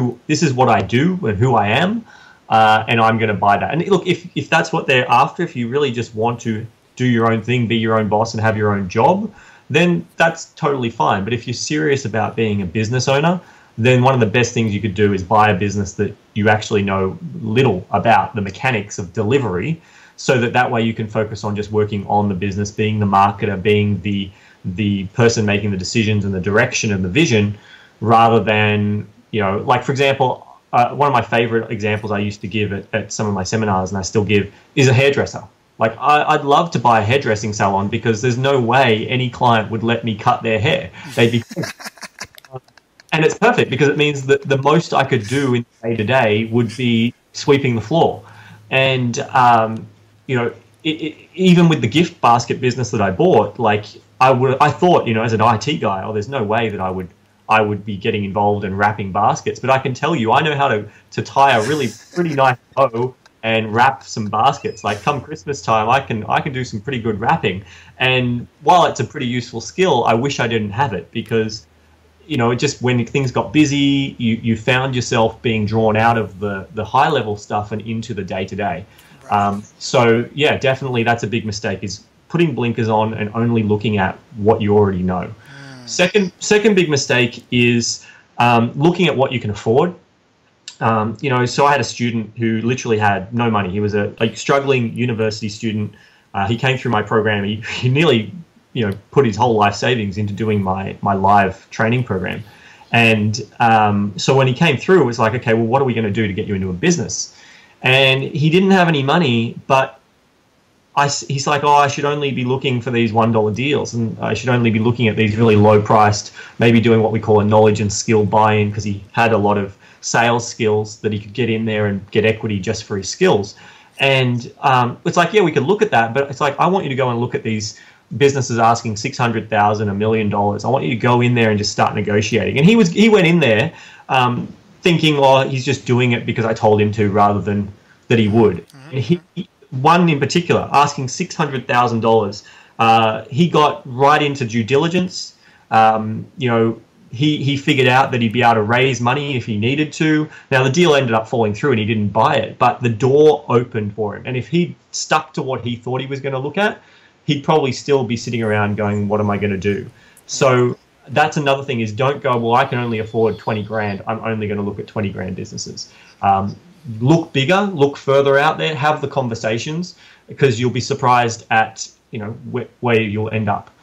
what I do and who I am, and I'm going to buy that. And look, if that's what they're after, if you really just want to do your own thing, be your own boss and have your own job, then that's totally fine. But if you're serious about being a business owner, then one of the best things you could do is buy a business that you actually know little about the mechanics of delivery, so that that way you can focus on just working on the business, being the marketer, being the person making the decisions and the direction and the vision, rather than, you know, like, for example, one of my favorite examples I used to give at some of my seminars, and I still give, is a hairdresser. Like, I'd love to buy a hairdressing salon because there's no way any client would let me cut their hair. They'd be and it's perfect because it means that the most I could do in day-to-day would be sweeping the floor. And, you know, even with the gift basket business that I bought, like, I thought, you know, as an IT guy, oh, there's no way that I would be getting involved in wrapping baskets. But I can tell you, I know how to tie a really pretty nice bow and wrap some baskets. Like, come Christmas time, I can do some pretty good wrapping. And while it's a pretty useful skill, I wish I didn't have it, because, you know, just when things got busy, you found yourself being drawn out of the high level stuff and into the day to day. So yeah, definitely that's a big mistake, is putting blinkers on and only looking at what you already know. Second big mistake is looking at what you can afford. You know, so I had a student who literally had no money. He was a struggling university student. He came through my program. He nearly, you know, put his whole life savings into doing my live training program. And so when he came through, it was like, okay, well, what are we going to do to get you into a business? And he didn't have any money, but he's like, oh, I should only be looking for these $1 deals, and I should only be looking at these really low-priced, maybe doing what we call a knowledge and skill buy-in, because he had a lot of sales skills that he could get in there and get equity just for his skills. And it's like, yeah, we could look at that, but it's like, I want you to go and look at these businesses asking $600,000, $1 million. I want you to go in there and just start negotiating. And he went in there thinking, oh, he's just doing it because I told him to, rather than that he would. And one in particular, asking $600,000. He got right into due diligence. You know, he figured out that he'd be able to raise money if he needed to. Now, the deal ended up falling through and he didn't buy it, but the door opened for him. And if he stuck to what he thought he was going to look at, he'd probably still be sitting around going, what am I going to do? So that's another thing, is don't go, well, I can only afford 20 grand. I'm only going to look at 20 grand businesses. Look bigger, look further out there, have the conversations, because you'll be surprised at, you know, where you'll end up.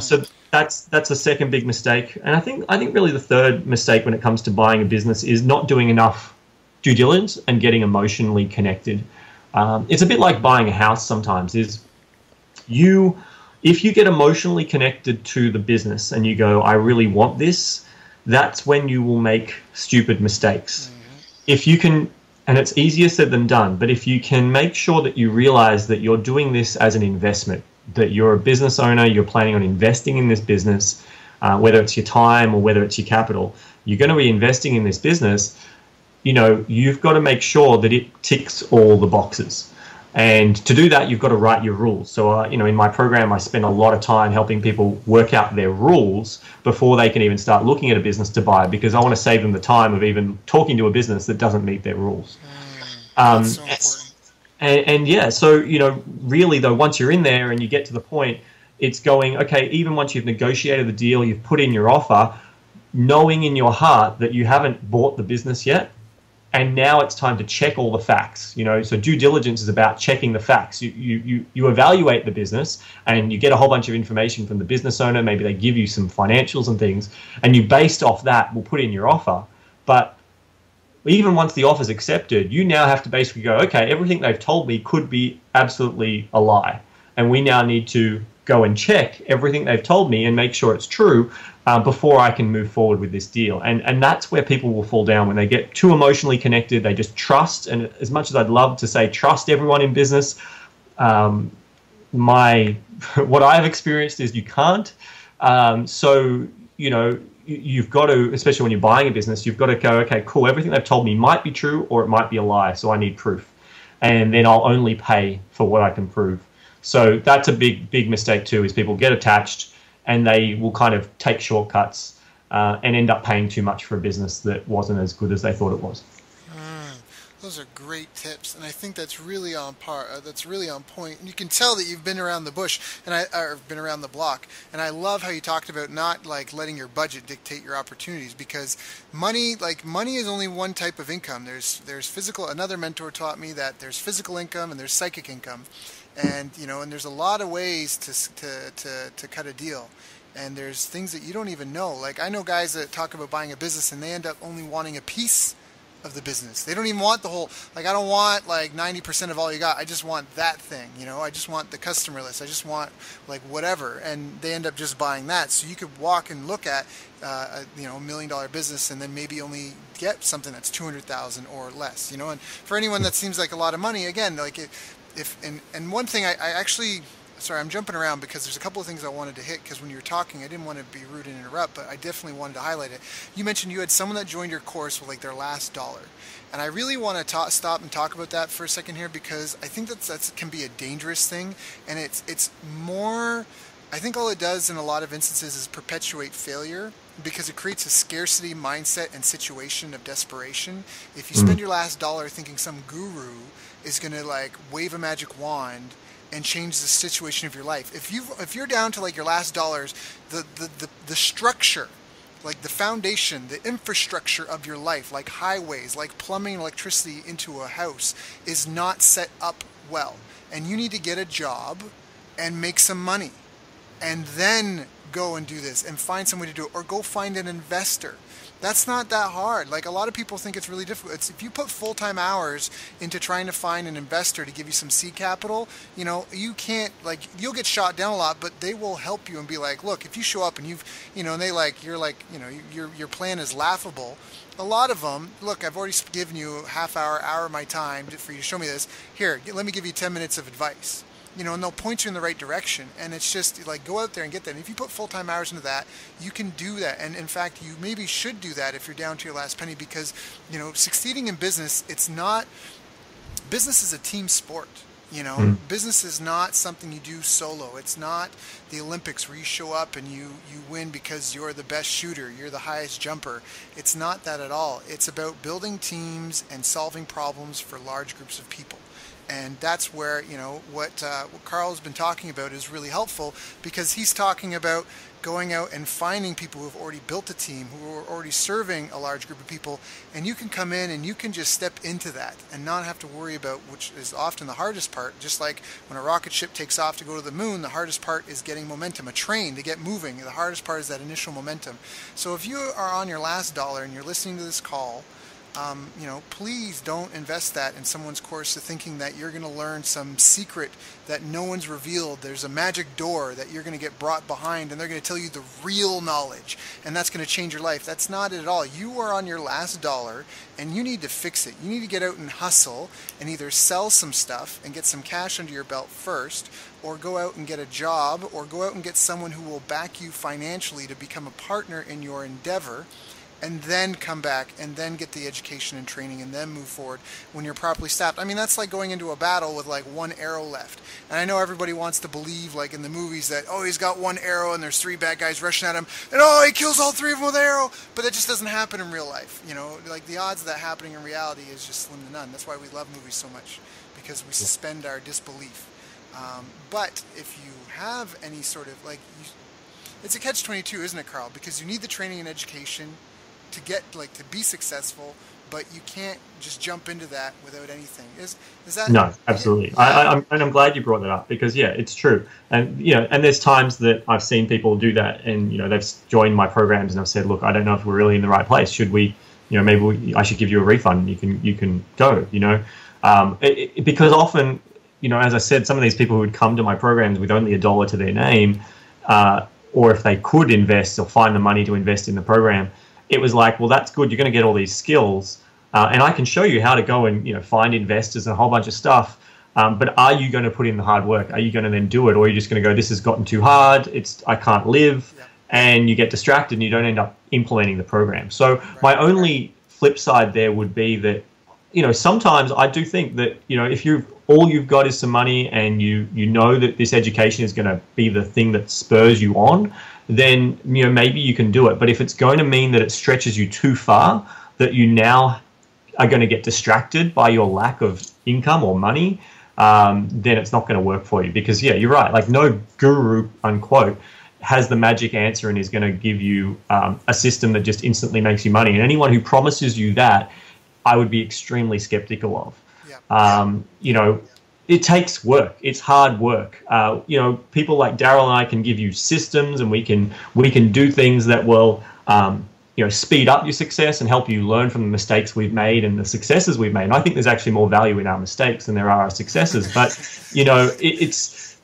So that's the second big mistake. And I think really the third mistake when it comes to buying a business is not doing enough due diligence and getting emotionally connected. It's a bit like buying a house sometimes, is if you get emotionally connected to the business and you go, I really want this, that's when you will make stupid mistakes. If you can, and it's easier said than done, but if you can make sure that you realize that you're doing this as an investment, that you're a business owner, you're planning on investing in this business, whether it's your time or whether it's your capital, you're going to be investing in this business, you know, you've got to make sure that it ticks all the boxes. And to do that, you've got to write your rules. So, you know, in my program, I spend a lot of time helping people work out their rules before they can even start looking at a business to buy, because I want to save them the time of even talking to a business that doesn't meet their rules. That's so important. And yeah, so, you know, really, though, once you're in there and you get to the point, it's going, okay, even once you've negotiated the deal, you've put in your offer, knowing in your heart that you haven't bought the business yet. And now it's time to check all the facts, you know. So due diligence is about checking the facts. You evaluate the business and you get a whole bunch of information from the business owner. Maybe they give you some financials and things, and you, based off that, will put in your offer. But even once the offer's accepted, you now have to basically go, okay, everything they've told me could be absolutely a lie. And we now need to go and check everything they've told me and make sure it's true before I can move forward with this deal. And that's where people will fall down, when they get too emotionally connected. They just trust. And as much as I'd love to say trust everyone in business, what I've experienced is you can't. So, you know, you've got to, especially when you're buying a business, you've got to go, okay, cool, everything they've told me might be true or it might be a lie, so I need proof. And then I'll only pay for what I can prove. So that's a big, big mistake too, is people get attached and they will kind of take shortcuts and end up paying too much for a business that wasn't as good as they thought it was. Those are great tips, and I think that's really on par. That's really on point. And you can tell that you've been around the bush, and or been around the block. And I love how you talked about not like letting your budget dictate your opportunities, because money is only one type of income. There's physical. Another mentor taught me that there's physical income and there's psychic income, and you know, and there's a lot of ways to cut a deal. And there's things that you don't even know. Like I know guys that talk about buying a business and they end up only wanting a piece of the business. They don't even want the whole, like I don't want like 90% of all you got. I just want that thing, you know. I just want the customer list. I just want like whatever. And they end up just buying that. So you could walk and look at you know, $1 million business and then maybe only get something that's 200,000 or less, you know. And for anyone that seems like a lot of money, again, like and one thing I actually, sorry, I'm jumping around because there's a couple of things I wanted to hit because when you were talking, I didn't want to be rude and interrupt, but I definitely wanted to highlight it. You mentioned you had someone that joined your course with like their last dollar. And I really want to stop and talk about that for a second here because I think that can be a dangerous thing. And it's more, I think all it does in a lot of instances is perpetuate failure because it creates a scarcity mindset and situation of desperation. If you spend your last dollar thinking some guru is going to like wave a magic wand and change the situation of your life. If you're down to like your last dollars, the structure, like the foundation, the infrastructure of your life, like highways, like plumbing and electricity into a house, is not set up well. And you need to get a job and make some money and then go and do this and find somebody to do it, or go find an investor. That's not that hard. Like a lot of people think it's really difficult. It's, if you put full-time hours into trying to find an investor to give you some seed capital, you know, you can't, like, you'll get shot down a lot, but they will help you and be like, look, if you show up and you've, you know, and they like, you're like, you know, your plan is laughable. A lot of them, look, I've already given you half hour, hour of my time for you to show me this. Here, let me give you 10 minutes of advice. You know, and they'll point you in the right direction. And it's just like, go out there and get that. And if you put full-time hours into that, you can do that. And in fact, you maybe should do that if you're down to your last penny, because, you know, succeeding in business, it's not, business is a team sport. You know, business is not something you do solo. It's not the Olympics where you show up and you win because you're the best shooter, you're the highest jumper. It's not that at all. It's about building teams and solving problems for large groups of people. And that's where, you know, what Carl's been talking about is really helpful, because he's talking about going out and finding people who have already built a team, who are already serving a large group of people, and you can come in and you can just step into that and not have to worry about, which is often the hardest part. Just like when a rocket ship takes off to go to the moon, the hardest part is getting momentum. A train to get moving, the hardest part is that initial momentum. So if you are on your last dollar and you're listening to this call, you know, please don't invest that in someone's course to thinking that you're going to learn some secret that no one's revealed. There's a magic door that you're going to get brought behind and they're going to tell you the real knowledge and that's going to change your life. That's not it at all. You are on your last dollar and you need to fix it. You need to get out and hustle and either sell some stuff and get some cash under your belt first, or go out and get a job, or go out and get someone who will back you financially to become a partner in your endeavor, and then come back and then get the education and training and then move forward when you're properly staffed. I mean, that's like going into a battle with like one arrow left. And I know everybody wants to believe like in the movies that, oh, he's got one arrow and there's three bad guys rushing at him and, oh, he kills all three of them with an arrow. But that just doesn't happen in real life. You know, like the odds of that happening in reality is just slim to none. That's why we love movies so much, because we suspend our disbelief. But if you have any sort of like, it's a catch-22, isn't it, Carl? Because you need the training and education to get, like, to be successful, but you can't just jump into that without anything. Is that? No, absolutely. Yeah. I'm glad you brought that up, because yeah, it's true. And you know, and there's times that I've seen people do that, and you know, they've joined my programs, and I've said, look, I don't know if we're really in the right place. Should we? You know, maybe I should give you a refund, and you can go. You know, because often, you know, as I said, some of these people who would come to my programs with only a dollar to their name, or if they could invest or find the money to invest in the program, it was like, well, that's good. You're going to get all these skills, and I can show you how to go and, you know, find investors and a whole bunch of stuff. But are you going to put in the hard work? Are you going to then do it, or are you just going to go, this has gotten too hard. I can't live, yeah. And you get distracted and you don't end up implementing the program. So right. My only flip side there would be that, you know, sometimes I do think that, you know, if all you've got is some money and you know that this education is going to be the thing that spurs you on, then, you know, maybe you can do it. But if it's going to mean that it stretches you too far, that you now are going to get distracted by your lack of income or money, then it's not going to work for you. Because, yeah, you're right. Like, no guru, unquote, has the magic answer and is going to give you a system that just instantly makes you money. And anyone who promises you that, I would be extremely skeptical of. Yeah. You know, it takes work. It's hard work. You know, people like Daryl and I can give you systems, and we can do things that will you know, speed up your success and help you learn from the mistakes we've made and the successes we've made. And I think there's actually more value in our mistakes than there are our successes. But, you know, it's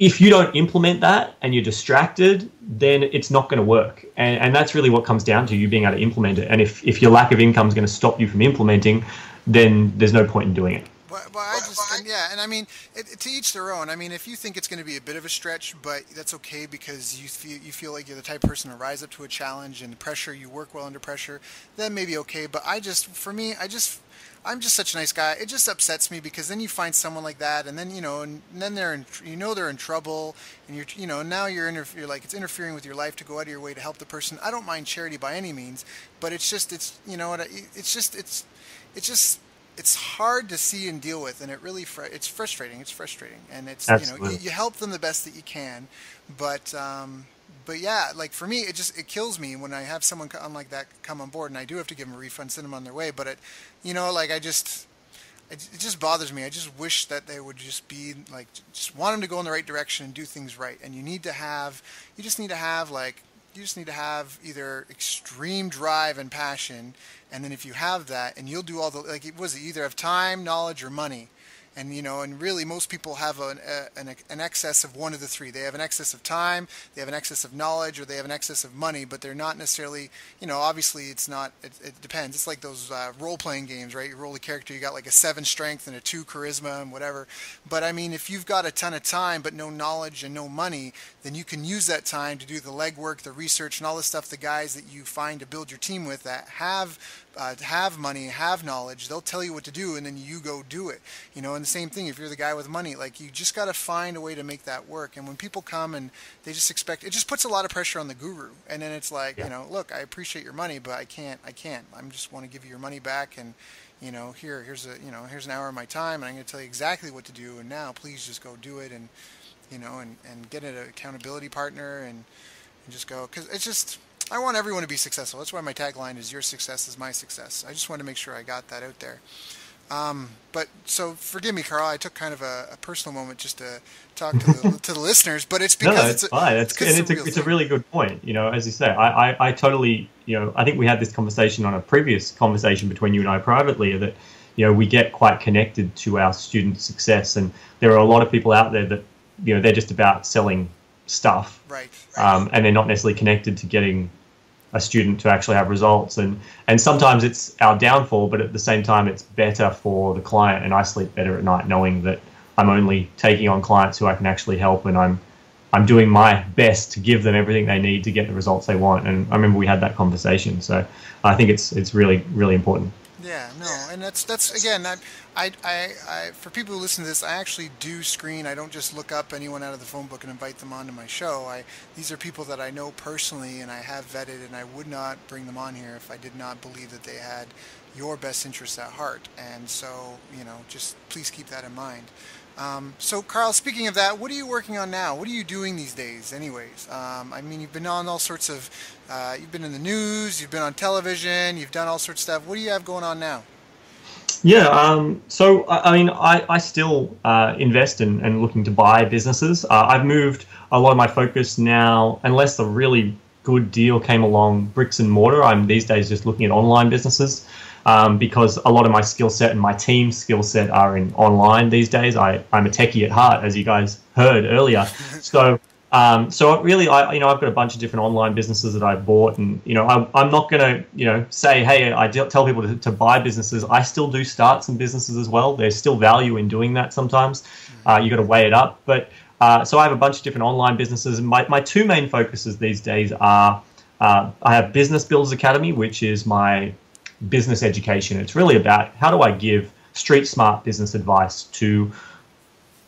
if you don't implement that and you're distracted, then it's not going to work. And that's really what comes down to you being able to implement it. And if your lack of income is going to stop you from implementing, then there's no point in doing it. Well, I just, yeah, and I mean, to each their own. I mean, if you think it's going to be a bit of a stretch, but that's okay, because you feel like you're the type of person to rise up to a challenge and pressure, you work well under pressure, then maybe okay. But I just, for me, I'm just such a nice guy. It just upsets me, because then you find someone like that, and then, you know, and then they're in, you know, they're in trouble, and you're, you know, now you're like, it's interfering with your life to go out of your way to help the person. I don't mind charity by any means, but it's just, it's, you know, it's hard to see and deal with, and it really it's frustrating, and it's Absolutely. You know, you help them the best that you can, but yeah, like for me, it kills me when I have someone like that come on board, and I do have to give them a refund, send them on their way, but it just bothers me. I just wish that they would just be like, just want them to go in the right direction and do things right. And you just need to have either extreme drive and passion, and then if you have that, and you'll do all the, like, you either have time, knowledge, or money. And, you know, and really most people have an excess of one of the three. They have an excess of time, they have an excess of knowledge, or they have an excess of money, but they're not necessarily, you know, obviously it's not, it depends. It's like those role-playing games, right? You roll a character, you got like a 7 strength and a 2 charisma and whatever. But I mean, if you've got a ton of time but no knowledge and no money, then you can use that time to do the legwork, the research, and all the stuff the guys that you find to build your team with that have money, have knowledge, they'll tell you what to do, and then you go do it, you know. And the same thing if you're the guy with money, like, you just got to find a way to make that work. And when people come and they just expect, it just puts a lot of pressure on the guru. And then it's like, yeah, you know, look, I appreciate your money, but I can't, I'm just want to give you your money back, and, you know, here's an hour of my time, and I'm going to tell you exactly what to do, and now please just go do it. And, you know, and get an accountability partner, and just go, because it's just, I want everyone to be successful. That's why my tagline is "Your success is my success." I just want to make sure I got that out there. But so forgive me, Carl. I took kind of a personal moment just to talk to the, to the listeners, but it's because it's fine. It's a really good point. You know, as you say, I totally, you know, I think we had this conversation on a previous conversation between you and I privately, that, you know, we get quite connected to our student success, and there are a lot of people out there that, you know, they're just about selling stuff, right. And they're not necessarily connected to getting a student to actually have results. And sometimes it's our downfall, but at the same time, it's better for the client, and I sleep better at night knowing that I'm only taking on clients who I can actually help, and I'm doing my best to give them everything they need to get the results they want. And I remember we had that conversation. So I think it's really, really important. Yeah, no, and that's again, I for people who listen to this, I actually do screen. I don't just look up anyone out of the phone book and invite them onto my show. These are people that I know personally, and I have vetted, and I would not bring them on here if I did not believe that they had your best interests at heart. And so, you know, just please keep that in mind. So, Carl, speaking of that, what are you working on now? What are you doing these days anyways? I mean, you've been on all sorts of, you've been in the news, you've been on television, you've done all sorts of stuff. What do you have going on now? Yeah, so, I mean, I still invest in and looking to buy businesses. I've moved a lot of my focus now, unless a really good deal came along, bricks and mortar. I'm these days just looking at online businesses. Because a lot of my skill set and my team's skill set are in online these days. I'm a techie at heart, as you guys heard earlier. So really, you know, I've got a bunch of different online businesses that I've bought, and, you know, I'm not going to, you know, say, hey, I tell people to buy businesses. I still do start some businesses as well. There's still value in doing that sometimes. You got to weigh it up. But so I have a bunch of different online businesses, and my two main focuses these days are I have Business Builders Academy, which is my business education. It's really about how do I give street smart business advice to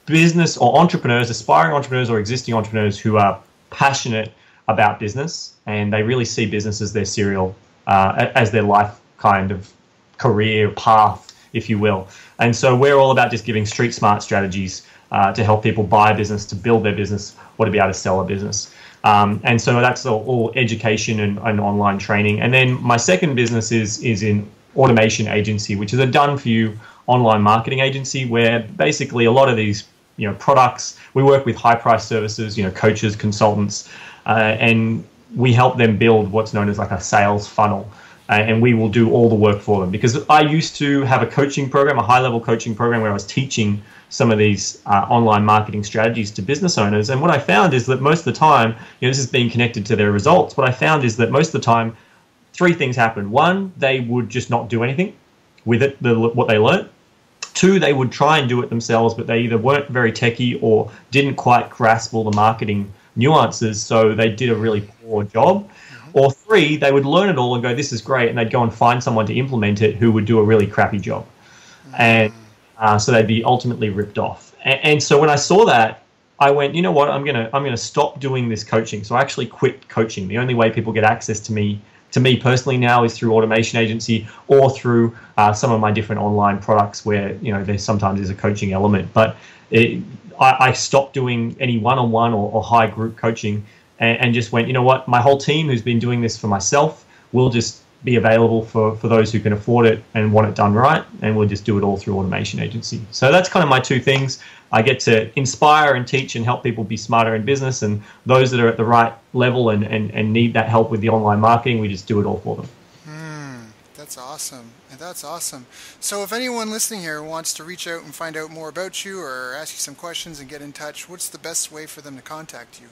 business or entrepreneurs, aspiring entrepreneurs or existing entrepreneurs who are passionate about business, and they really see business as their life kind of career path, if you will. And so we're all about just giving street smart strategies to help people buy a business, to build their business, or to be able to sell a business. And so that's all education and online training. And then my second business is in Automation Agency, which is a done-for-you online marketing agency where basically a lot of these products, we work with high-priced services, coaches, consultants, and we help them build what's known as like a sales funnel. And we will do all the work for them, because I used to have a coaching program, a high-level coaching program, where I was teaching some of these online marketing strategies to business owners. And what I found is that most of the time, this is being connected to their results. What I found is that most of the time, three things happen. One, they would just not do anything with it, what they learned. Two, they would try and do it themselves, but they either weren't very techie or didn't quite grasp all the marketing nuances, so they did a really poor job. Or three, they would learn it all and go, this is great, and they'd go and find someone to implement it who would do a really crappy job. And so they'd be ultimately ripped off. And so when I saw that, I went, you know what, I'm gonna stop doing this coaching. So I actually quit coaching. The only way people get access to me personally now is through Automation Agency or through some of my different online products where there sometimes is a coaching element. But I stopped doing any one-on-one or high group coaching, and just went, you know what, my whole team who's been doing this for myself will just be available for those who can afford it and want it done right, and we'll just do it all through Automation Agency. So that's kind of my two things. I get to inspire and teach and help people be smarter in business, and those that are at the right level and need that help with the online marketing, we just do it all for them. That's awesome. That's awesome. So if anyone listening here wants to reach out and find out more about you or ask you some questions and get in touch, what's the best way for them to contact you?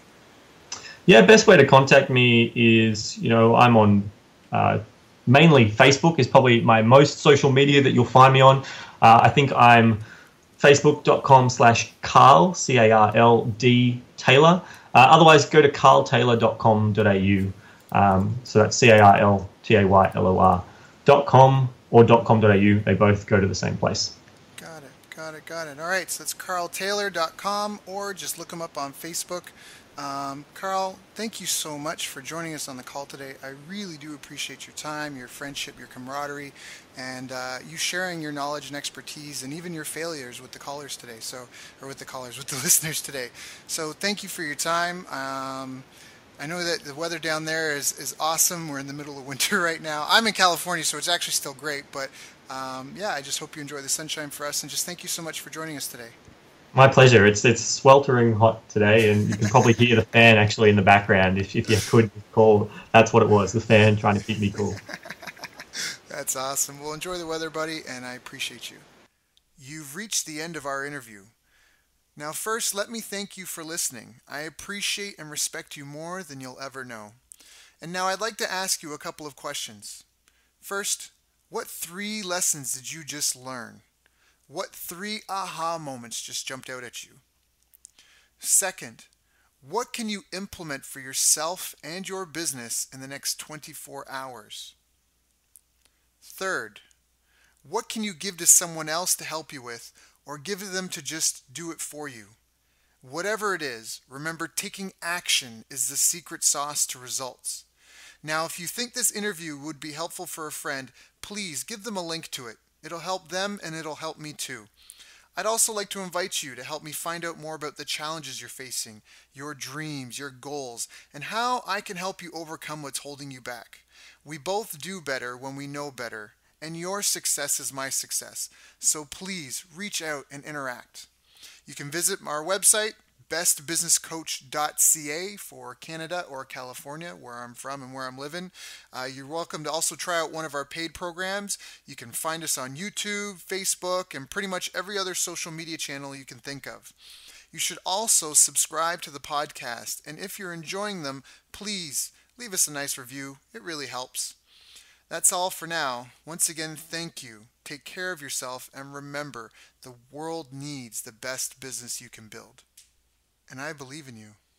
Yeah, best way to contact me is, I'm on mainly Facebook is probably my most social media that you'll find me on. I think I'm facebook.com/Carl, C-A-R-L-D, Taylor. Otherwise, go to carltaylor.com.au. So that's carltaylor.com or .com.au. They both go to the same place. Got it. All right, so that's carltaylor.com, or just look them up on Facebook. Carl, thank you so much for joining us on the call today. I really do appreciate your time, your friendship, your camaraderie, and you sharing your knowledge and expertise and even your failures with the callers today. With the listeners today. So thank you for your time. I know that the weather down there is awesome. We're in the middle of winter right now. I'm in California, so it's actually still great. But yeah, I just hope you enjoy the sunshine for us, and just thank you so much for joining us today. My pleasure. It's sweltering hot today, and you can probably hear the fan actually in the background. If you could call, that's what it was, the fan trying to keep me cool. That's awesome. Well, enjoy the weather, buddy, and I appreciate you. You've reached the end of our interview. Now, first, let me thank you for listening. I appreciate and respect you more than you'll ever know. And now I'd like to ask you a couple of questions. First, what three lessons did you just learn? What three aha moments just jumped out at you? Second, what can you implement for yourself and your business in the next 24 hours? Third, what can you give to someone else to help you with, or give them to just do it for you? Whatever it is, remember, taking action is the secret sauce to results. Now, if you think this interview would be helpful for a friend, please give them a link to it. It'll help them, and it'll help me too. I'd also like to invite you to help me find out more about the challenges you're facing, your dreams, your goals, and how I can help you overcome what's holding you back. We both do better when we know better, and your success is my success. So please reach out and interact. You can visit our website, bestbusinesscoach.ca for Canada or California, where I'm from and where I'm living. You're welcome to also try out one of our paid programs. You can find us on YouTube, Facebook, and pretty much every other social media channel you can think of. You should also subscribe to the podcast, and if you're enjoying them, please leave us a nice review. It really helps. That's all for now. Once again, thank you. Take care of yourself, and remember, the world needs the best business you can build. And I believe in you.